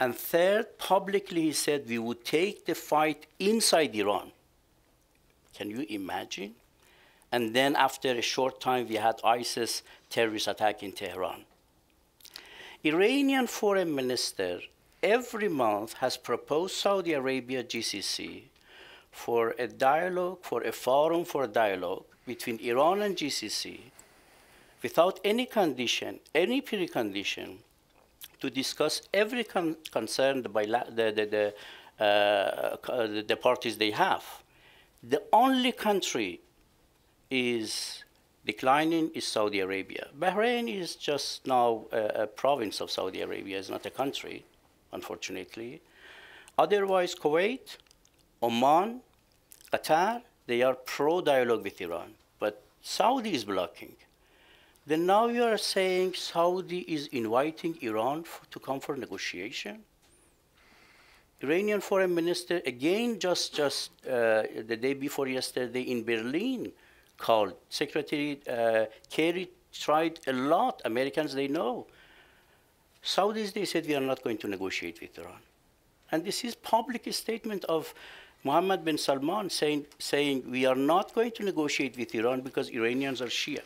And third, publicly he said we would take the fight inside Iran. Can you imagine? And then after a short time, we had ISIS terrorist attack in Tehran. Iranian foreign minister every month has proposed Saudi Arabia G C C for a dialogue, for a forum for a dialogue between Iran and G C C without any condition, any precondition, to discuss every con concern by la the, the, the, uh, the, the parties they have. The only country is declining is Saudi Arabia. Bahrain is just now a, a province of Saudi Arabia. It's not a country, unfortunately. Otherwise, Kuwait, Oman, Qatar, they are pro-dialogue with Iran, but Saudi is blocking. Then now you are saying Saudi is inviting Iran for, to come for negotiation? Iranian foreign minister, again, just, just uh, the day before yesterday in Berlin, called. Secretary uh, Kerry tried a lot. Americans, they know. Saudis, they said, we are not going to negotiate with Iran. And this is public statement of Mohammed bin Salman saying, saying we are not going to negotiate with Iran because Iranians are Shia.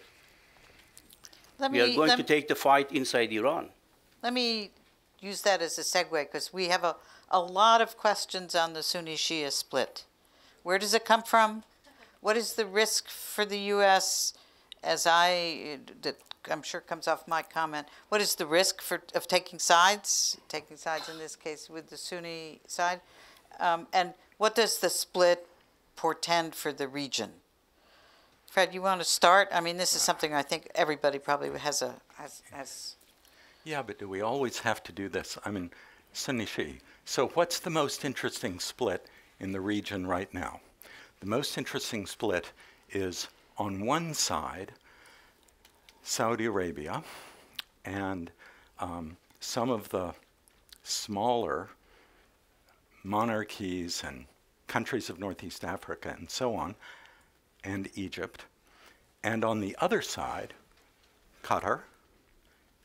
Let we me, are going to take the fight inside Iran. Let me use that as a segue, because we have a, a lot of questions on the Sunni-Shia split. Where does it come from? What is the risk for the U S, as I, that I'm sure comes off my comment, what is the risk for, of taking sides, taking sides in this case with the Sunni side? Um, and what does the split portend for the region? Fred, you want to start? I mean, this is something I think everybody probably has a... Has, has yeah, but do we always have to do this? I mean, Sunni Shia. So what's the most interesting split in the region right now? The most interesting split is on one side, Saudi Arabia and um, some of the smaller monarchies and countries of Northeast Africa and so on, and Egypt. And on the other side, Qatar,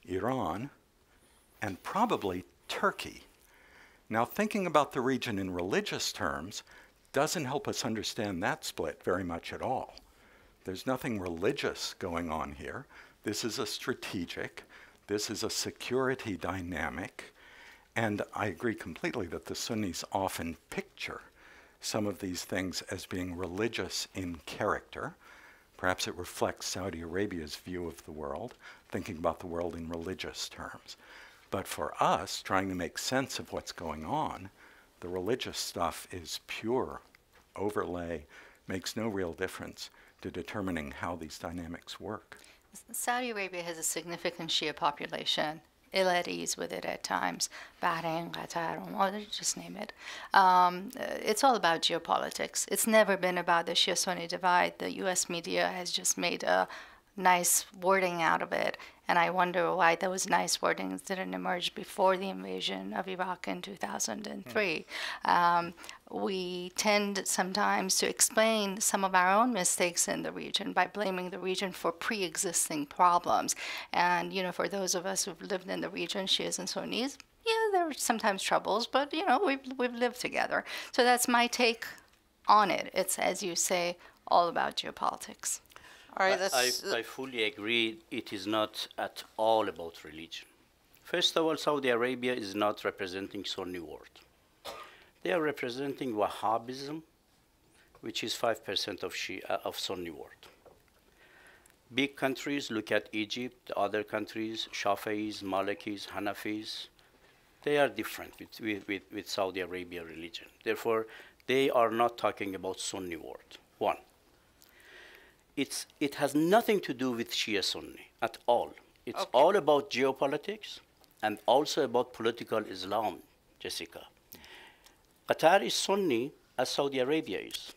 Iran, and probably Turkey. Now, thinking about the region in religious terms doesn't help us understand that split very much at all. There's nothing religious going on here. This is a strategic, this is a security dynamic. And I agree completely that the Sunnis often picture some of these things as being religious in character. Perhaps it reflects Saudi Arabia's view of the world, thinking about the world in religious terms. But for us, trying to make sense of what's going on, the religious stuff is pure overlay, makes no real difference to determining how these dynamics work. Saudi Arabia has a significant Shia population, ill at ease with it at times, Bahrain, Qatar, just name it. Um, it's all about geopolitics. It's never been about the Shia-Sunni divide. The U S media has just made a nice wording out of it, and I wonder why those nice wordings didn't emerge before the invasion of Iraq in two thousand three. Mm. Um, we tend sometimes to explain some of our own mistakes in the region by blaming the region for pre-existing problems. And, you know, for those of us who've lived in the region, Shias and Sunnis, yeah, there are sometimes troubles, but, you know, we've, we've lived together. So that's my take on it. It's, as you say, all about geopolitics. All right, I, I, I fully agree. It is not at all about religion. First of all, Saudi Arabia is not representing Sunni world. They are representing Wahhabism, which is five percent of, Shia, of Sunni world. Big countries, look at Egypt, other countries, Shafi'is, Malikis, Hanafis, they are different with, with, with, with Saudi Arabia religion. Therefore, they are not talking about Sunni world, one. It's, it has nothing to do with Shia Sunni at all. It's okay. all about geopolitics and also about political Islam, Jessica. Qatar is Sunni as Saudi Arabia is.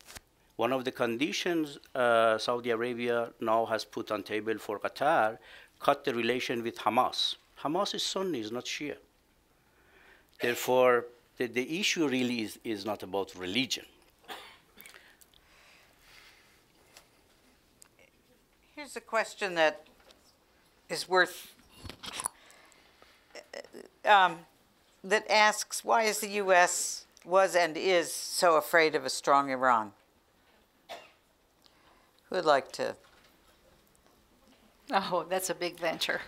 One of the conditions uh, Saudi Arabia now has put on table for Qatar, cut the relation with Hamas. Hamas is Sunni, is not Shia. Therefore, the, the issue really is, is not about religion. Here's a question that is worth, um, that asks, why is the U S was and is so afraid of a strong Iran? Who would like to? Oh, that's a big venture.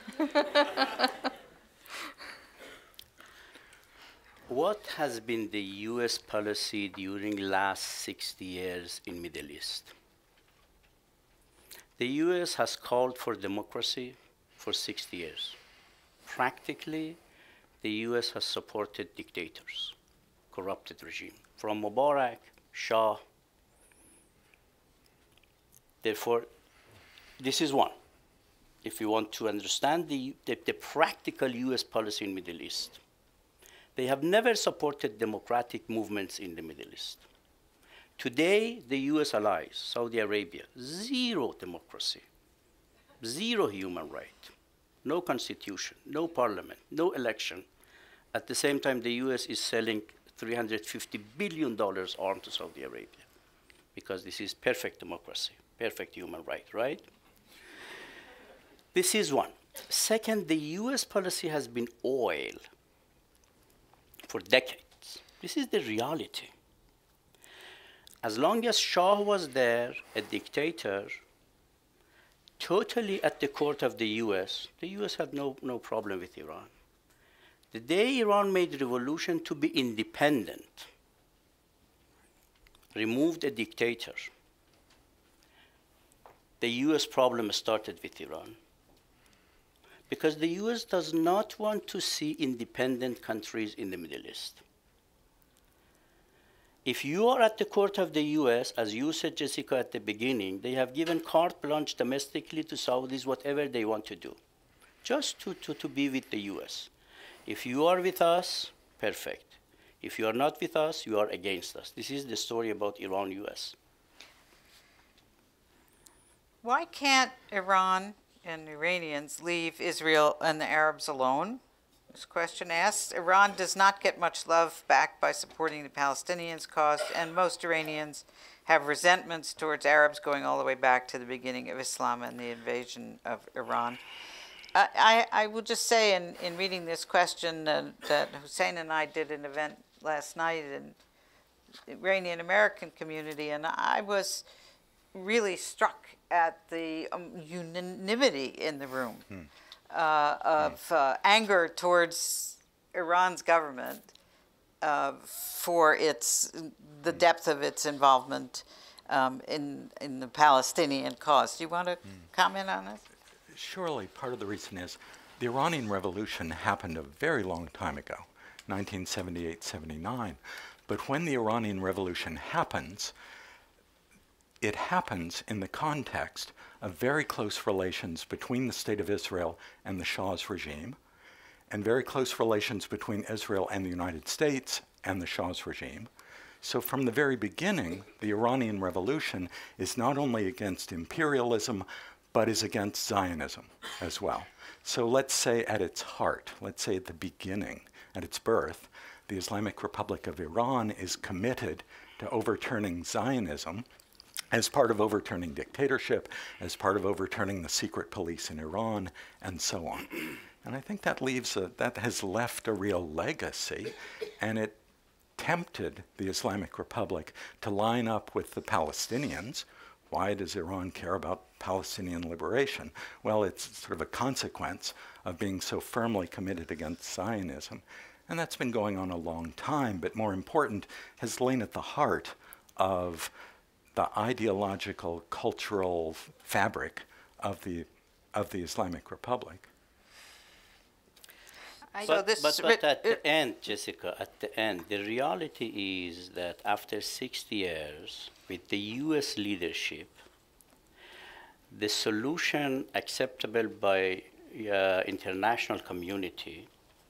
What has been the U S policy during last sixty years in Middle East? The U S has called for democracy for sixty years. Practically, the U S has supported dictators, corrupted regime, from Mubarak, Shah. Therefore, this is one. If you want to understand the, the, the practical U S policy in Middle East, they have never supported democratic movements in the Middle East. Today, the U S allies, Saudi Arabia, zero democracy, zero human right, no constitution, no parliament, no election. At the same time, the U S is selling three hundred fifty billion dollars arms to Saudi Arabia because this is perfect democracy. perfect human right, right? This is one. Second, the U S policy has been oil for decades. This is the reality. As long as Shah was there, a dictator, totally at the court of the U S, the U S had no, no problem with Iran. The day Iran made revolution to be independent, removed a dictator, the U S problem started with Iran. Because the U S does not want to see independent countries in the Middle East. If you are at the court of the U S, as you said, Jessica, at the beginning, they have given carte blanche domestically to Saudis, whatever they want to do, just to, to, to be with the U S. If you are with us, perfect. If you are not with us, you are against us. This is the story about Iran U S. Why can't Iran and Iranians leave Israel and the Arabs alone? This question asks, Iran does not get much love back by supporting the Palestinians' cause, and most Iranians have resentments towards Arabs going all the way back to the beginning of Islam and the invasion of Iran. Uh, I, I will just say in, in reading this question uh, that Hussein and I did an event last night in the Iranian American community, and I was really struck at the um, unanimity in the room. Hmm. Uh, of uh, anger towards Iran's government uh, for its the depth of its involvement um, in in the Palestinian cause. Do you want to mm. comment on this? Surely, part of the reason is the Iranian Revolution happened a very long time ago, nineteen seventy-eight seventy-nine. But when the Iranian Revolution happens, it happens in the context of very close relations between the State of Israel and the Shah's regime, and very close relations between Israel and the United States and the Shah's regime. So from the very beginning, the Iranian Revolution is not only against imperialism, but is against Zionism as well. So let's say at its heart, let's say at the beginning, at its birth, the Islamic Republic of Iran is committed to overturning Zionism, as part of overturning dictatorship, as part of overturning the secret police in Iran, and so on. And I think that leaves a, that has left a real legacy, and it tempted the Islamic Republic to line up with the Palestinians. Why does Iran care about Palestinian liberation? Well, it's sort of a consequence of being so firmly committed against Zionism. And that's been going on a long time, but more important, has lain at the heart of the ideological, cultural fabric of the, of the Islamic Republic. I but, know this but, but at the end, Jessica, at the end, the reality is that after sixty years, with the U S leadership, the solution acceptable by uh, international community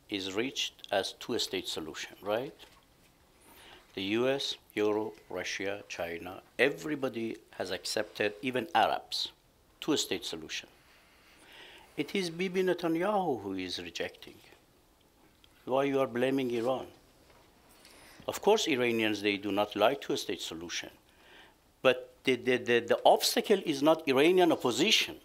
is reached as two-state solution, right? The U S, Europe, Russia, China, everybody has accepted, even Arabs, two-state solution. It is Bibi Netanyahu who is rejecting. Why you are blaming Iran? Of course, Iranians, they do not like two-state solution. But the, the, the, the obstacle is not Iranian opposition.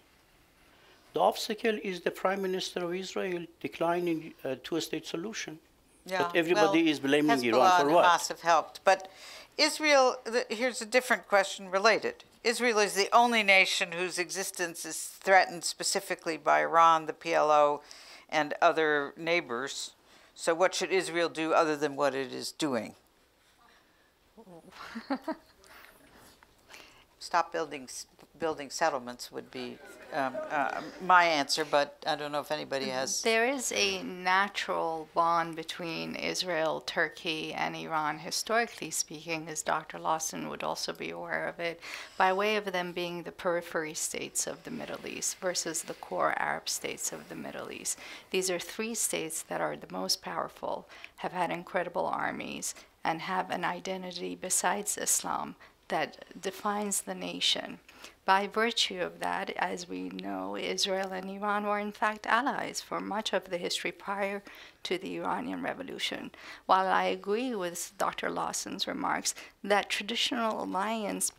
The obstacle is the Prime Minister of Israel declining a two-state solution. Yeah, but everybody well, is blaming Hezbollah Iran for what? Hamas have helped. But Israel, the, here's a different question related. Israel is the only nation whose existence is threatened specifically by Iran, the P L O, and other neighbors. So what should Israel do other than what it is doing? Stop building, building settlements would be um, uh, my answer, but I don't know if anybody has. There is a natural bond between Israel, Turkey, and Iran, historically speaking, as Doctor Lawson would also be aware of it, by way of them being the periphery states of the Middle East versus the core Arab states of the Middle East. These are three states that are the most powerful, have had incredible armies, and have an identity besides Islam that defines the nation. By virtue of that, as we know, Israel and Iran were in fact allies for much of the history prior to the Iranian Revolution. While I agree with Doctor Lawson's remarks that traditional alliance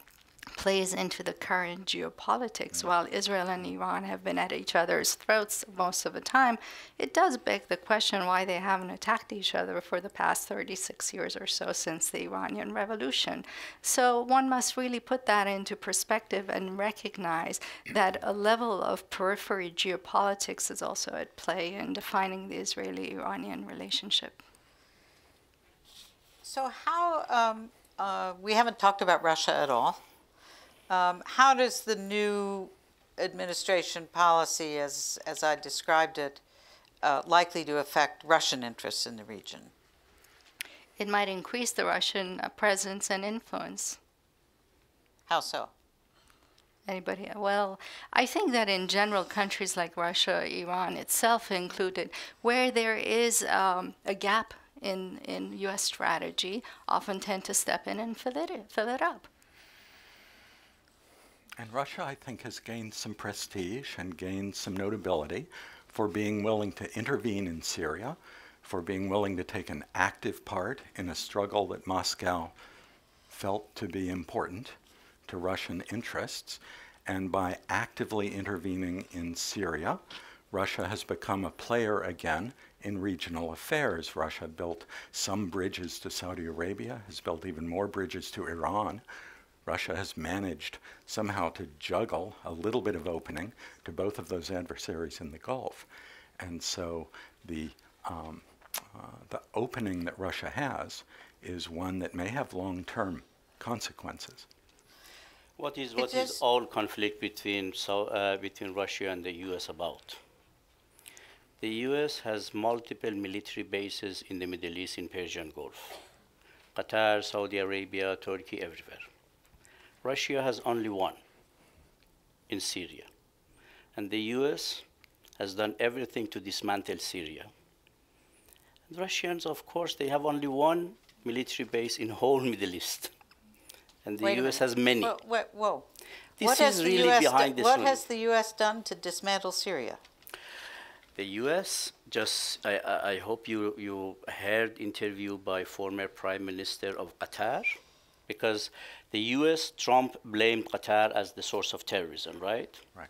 plays into the current geopolitics. While Israel and Iran have been at each other's throats most of the time, it does beg the question why they haven't attacked each other for the past thirty-six years or so since the Iranian Revolution. So one must really put that into perspective and recognize that a level of periphery geopolitics is also at play in defining the Israeli-Iranian relationship. So how, um, uh, we haven't talked about Russia at all. Um, how does the new administration policy, as, as I described it, uh, likely to affect Russian interests in the region? It might increase the Russian presence and influence. How so? Anybody? Well, I think that in general, countries like Russia, Iran itself included, where there is um, a gap in, in U S strategy, often tend to step in and fill it, fill it up. And Russia, I think, has gained some prestige and gained some notability for being willing to intervene in Syria, for being willing to take an active part in a struggle that Moscow felt to be important to Russian interests. And by actively intervening in Syria, Russia has become a player again in regional affairs. Russia built some bridges to Saudi Arabia, has built even more bridges to Iran. Russia has managed somehow to juggle a little bit of opening to both of those adversaries in the Gulf. And so the, um, uh, the opening that Russia has is one that may have long-term consequences. What is, what is all conflict between, so, uh, between Russia and the U S about? The U S has multiple military bases in the Middle East, in Persian Gulf, Qatar, Saudi Arabia, Turkey, everywhere. Russia has only one in Syria. And the U S has done everything to dismantle Syria. And Russians, of course, they have only one military base in whole Middle East. And the U S has many. Whoa, whoa, whoa. This is really behind this. What has the U S done to dismantle Syria? The U S just, I, I hope you, you heard interview by former Prime Minister of Qatar, because the U S, Trump blamed Qatar as the source of terrorism, right? Right.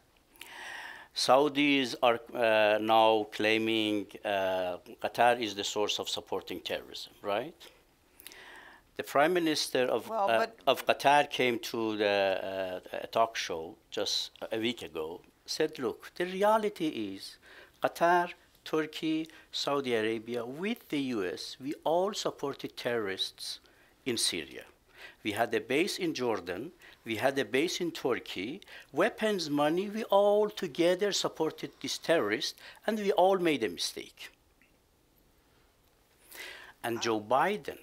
Saudis are uh, now claiming uh, Qatar is the source of supporting terrorism, right? The Prime Minister of, well, uh, of Qatar came to the uh, a talk show just a week ago, said, look, the reality is Qatar, Turkey, Saudi Arabia, with the U S, we all supported terrorists in Syria. We had a base in Jordan, we had a base in Turkey, weapons, money, we all together supported these terrorists, and we all made a mistake. And Joe Biden,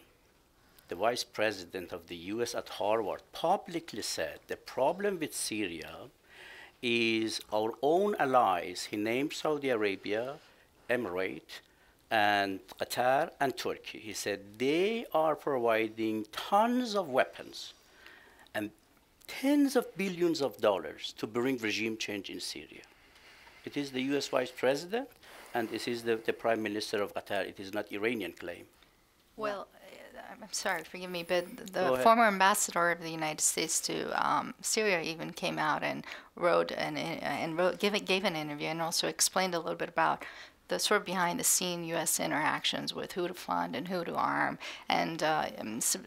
the vice president of the U S at Harvard, publicly said the problem with Syria is our own allies. He named Saudi Arabia, Emirates, and Qatar and Turkey. He said they are providing tons of weapons and tens of billions of dollars to bring regime change in Syria. It is the U S Vice President and it is the, the Prime Minister of Qatar. It is not Iranian claim. Well, I'm sorry, forgive me, but the former ambassador of the United States to um, Syria even came out and wrote and, and wrote, gave, gave an interview and also explained a little bit about the sort of behind-the-scene U S interactions with who to fund and who to arm. And uh,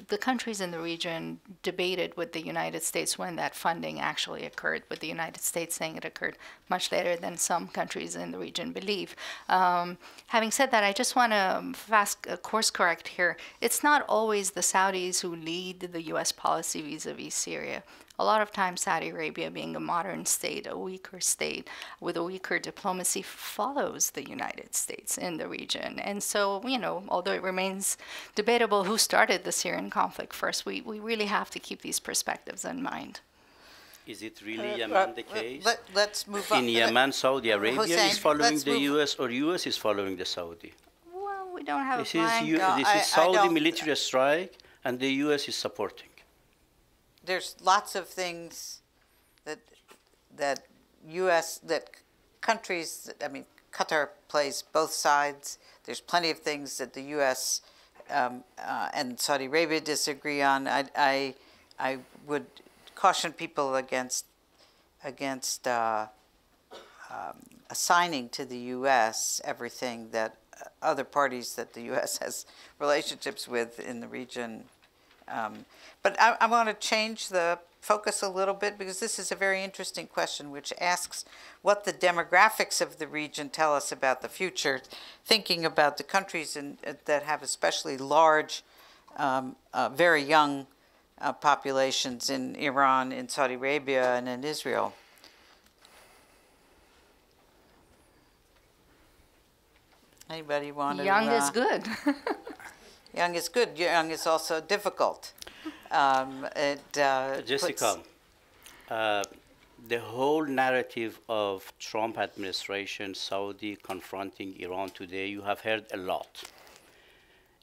the countries in the region debated with the United States when that funding actually occurred, with the United States saying it occurred much later than some countries in the region believe. Um, having said that, I just want to fast course correct here. It's not always the Saudis who lead the U S policy vis-a-vis Syria. A lot of times Saudi Arabia, being a modern state, a weaker state with a weaker diplomacy, follows the United States in the region. And so, you know, although it remains debatable who started the Syrian conflict first, we, we really have to keep these perspectives in mind. Is it really uh, Yemen uh, the case? Let, let's move on. In Yemen, Saudi Arabia Hossein, is following the U S, or U S is following the Saudi? Well, we don't have this a plan. Is no, this I, is Saudi military strike, and the U S is supporting. There's lots of things that that U S that countries. I mean, Qatar plays both sides. There's plenty of things that the U S um, uh, and Saudi Arabia disagree on. I I, I would caution people against against uh, um, assigning to the U S everything that uh, other parties that the U S has relationships with in the region. Um, but I, I want to change the focus a little bit, because this is a very interesting question, which asks what the demographics of the region tell us about the future, thinking about the countries in, uh, that have especially large, um, uh, very young uh, populations in Iran, in Saudi Arabia, and in Israel. Anybody want to? Young uh, is good. Young is good. Young is also difficult. Um, it, uh, Jessica, uh, the whole narrative of Trump administration, Saudi confronting Iran today, you have heard a lot,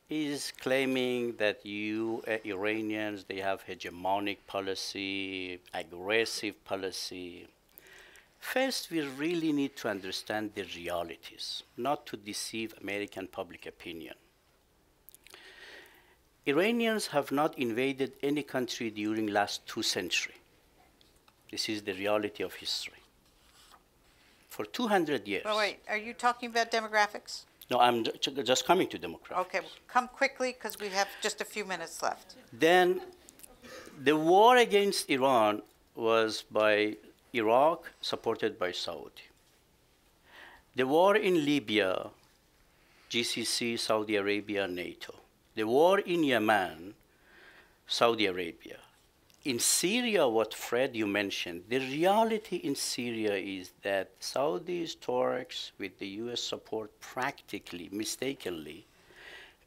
is claiming that you uh, Iranians, they have hegemonic policy, aggressive policy. First, we really need to understand the realities, not to deceive American public opinion. Iranians have not invaded any country during the last two centuries. This is the reality of history. For two hundred years. Oh, wait, are you talking about demographics? No, I'm just coming to demographics. Okay, well, come quickly, because we have just a few minutes left. Then the war against Iran was by Iraq, supported by Saudi. The war in Libya, G C C, Saudi Arabia, NATO. The war in Yemen, Saudi Arabia. In Syria, what Fred, you mentioned, the reality in Syria is that Saudis, Turks, with the U S support practically, mistakenly,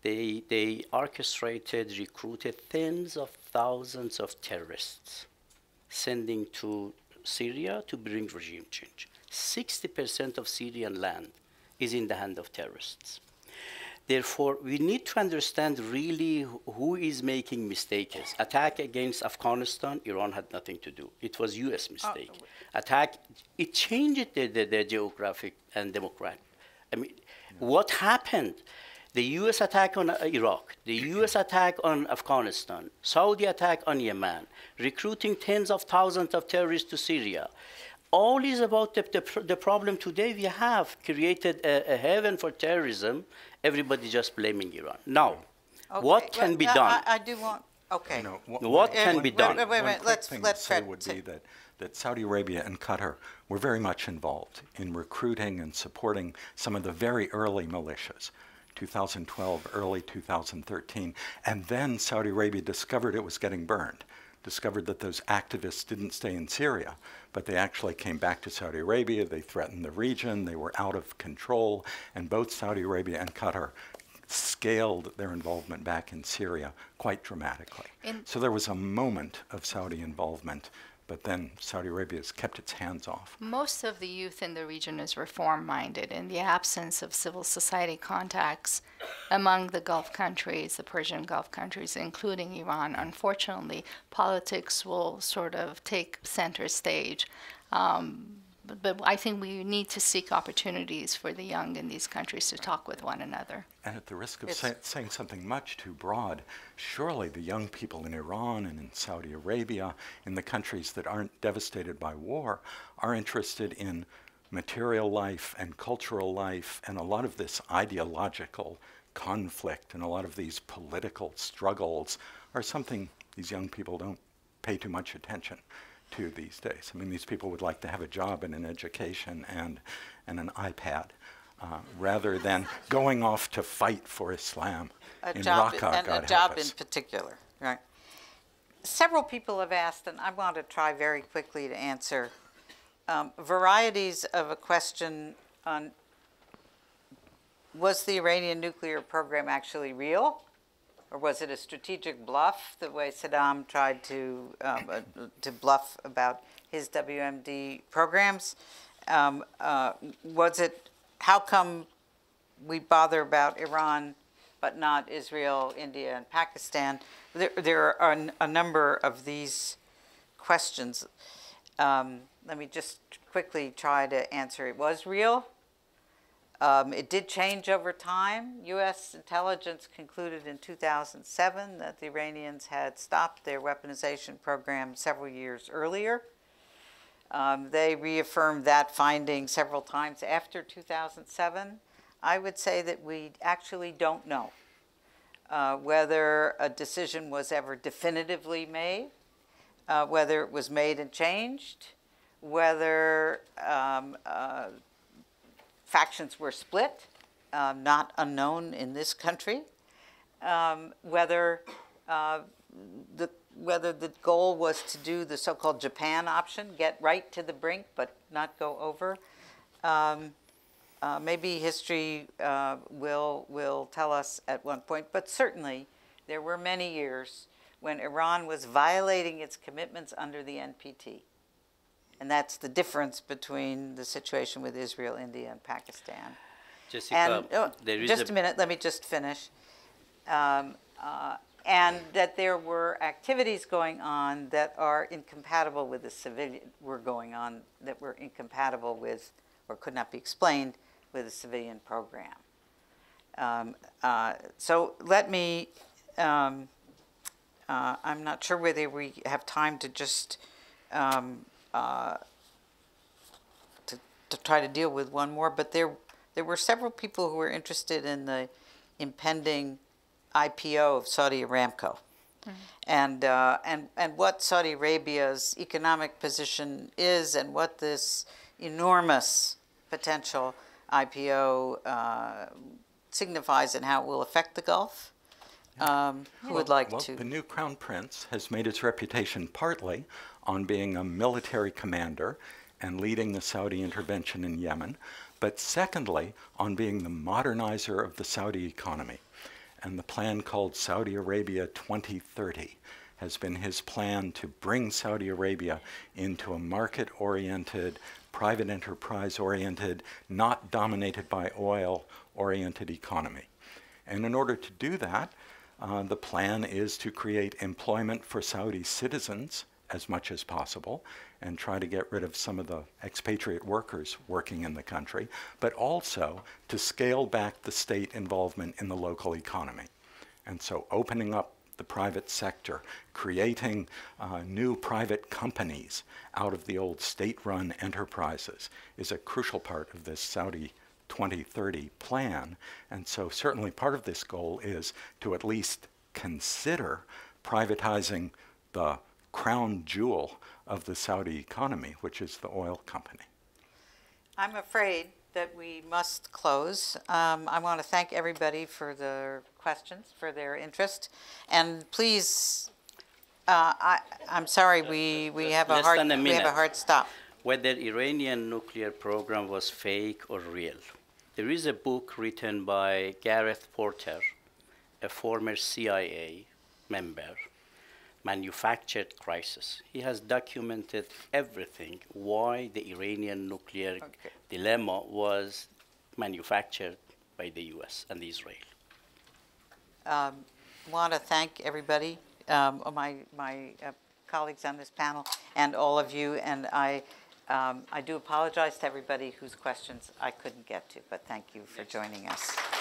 they, they orchestrated, recruited tens of thousands of terrorists, sending to Syria to bring regime change. sixty percent of Syrian land is in the hand of terrorists. Therefore, we need to understand really who is making mistakes. Attack against Afghanistan, Iran had nothing to do. It was U S mistake. Oh. Attack, it changed the, the, the geographic and democratic. I mean, no. What happened? The U S attack on Iraq, the U S attack on Afghanistan, Saudi attack on Yemen, recruiting tens of thousands of terrorists to Syria. All is about the, the, the problem today. We have created a, a heaven for terrorism. Everybody just blaming Iran. Now, okay. what can well, be no, done? I, I do want, okay. No, what what can one, be done? Wait, wait, wait, wait. Let's, let's say would to. be that, that Saudi Arabia and Qatar were very much involved in recruiting and supporting some of the very early militias, two thousand twelve, early two thousand thirteen. And then Saudi Arabia discovered it was getting burned. Discovered that those activists didn't stay in Syria, but they actually came back to Saudi Arabia, they threatened the region, they were out of control, and both Saudi Arabia and Qatar scaled their involvement back in Syria quite dramatically. In so there was a moment of Saudi involvement, but then Saudi Arabia has kept its hands off. Most of the youth in the region is reform-minded. In the absence of civil society contacts among the Gulf countries, the Persian Gulf countries, including Iran, unfortunately, politics will sort of take center stage. Um, but, but I think we need to seek opportunities for the young in these countries to talk with one another. And at the risk of say, saying something much too broad, surely the young people in Iran and in Saudi Arabia, in the countries that aren't devastated by war, are interested in material life and cultural life and a lot of this ideological conflict and a lot of these political struggles are something these young people don't pay too much attention to these days. I mean, these people would like to have a job and an education and, and an iPad. Uh, rather than going off to fight for Islam a in job, Raqqa, and God a job in particular, right? Several people have asked, and I want to try very quickly to answer, um, varieties of a question on, was the Iranian nuclear program actually real? Or was it a strategic bluff, the way Saddam tried to, um, uh, to bluff about his W M D programs? Um, uh, was it... How come we bother about Iran, but not Israel, India, and Pakistan? There, there are n a number of these questions. Um, let me just quickly try to answer. It was real. Um, it did change over time. U S intelligence concluded in two thousand seven that the Iranians had stopped their weaponization program several years earlier. Um, they reaffirmed that finding several times after two thousand seven. I would say that we actually don't know uh, whether a decision was ever definitively made, uh, whether it was made and changed, whether um, uh, factions were split, um, not unknown in this country, um, whether, uh, the, whether the goal was to do the so-called Japan option, get right to the brink but not go over. Um, Uh, maybe history uh, will, will tell us at one point, but certainly there were many years when Iran was violating its commitments under the N P T. And that's the difference between the situation with Israel, India, and Pakistan. Jessica, and, oh, there is just a, a minute, let me just finish. Um, uh, and that there were activities going on that are incompatible with the civilian, were going on that were incompatible with, or could not be explained, with a civilian program. Um, uh, so let me, um, uh, I'm not sure whether we have time to just, um, uh, to, to try to deal with one more, but there, there were several people who were interested in the impending I P O of Saudi Aramco. Mm-hmm. and, uh, and, and what Saudi Arabia's economic position is and what this enormous potential I P O uh, signifies and how it will affect the Gulf. Um, who well, would like well, to? The new Crown Prince has made its reputation partly on being a military commander and leading the Saudi intervention in Yemen, but secondly on being the modernizer of the Saudi economy. And the plan called Saudi Arabia twenty thirty has been his plan to bring Saudi Arabia into a market-oriented, private enterprise-oriented, not dominated by oil-oriented economy. And in order to do that, uh, the plan is to create employment for Saudi citizens as much as possible and try to get rid of some of the expatriate workers working in the country, but also to scale back the state involvement in the local economy. And so opening up the private sector, creating uh, new private companies out of the old state-run enterprises is a crucial part of this Saudi twenty thirty plan. And so certainly part of this goal is to at least consider privatizing the crown jewel of the Saudi economy, which is the oil company. I'm afraid that we must close. Um, I want to thank everybody for their questions, for their interest, and please, uh, I, I'm sorry we we have a hard we have a hard stop. Whether Iranian nuclear program was fake or real, there is a book written by Gareth Porter, a former C I A member, Manufactured Crisis. He has documented everything, why the Iranian nuclear okay. dilemma was manufactured by the U S and Israel. I um, want to thank everybody, um, my, my uh, colleagues on this panel, and all of you, and I, um, I do apologize to everybody whose questions I couldn't get to, but thank you for joining us.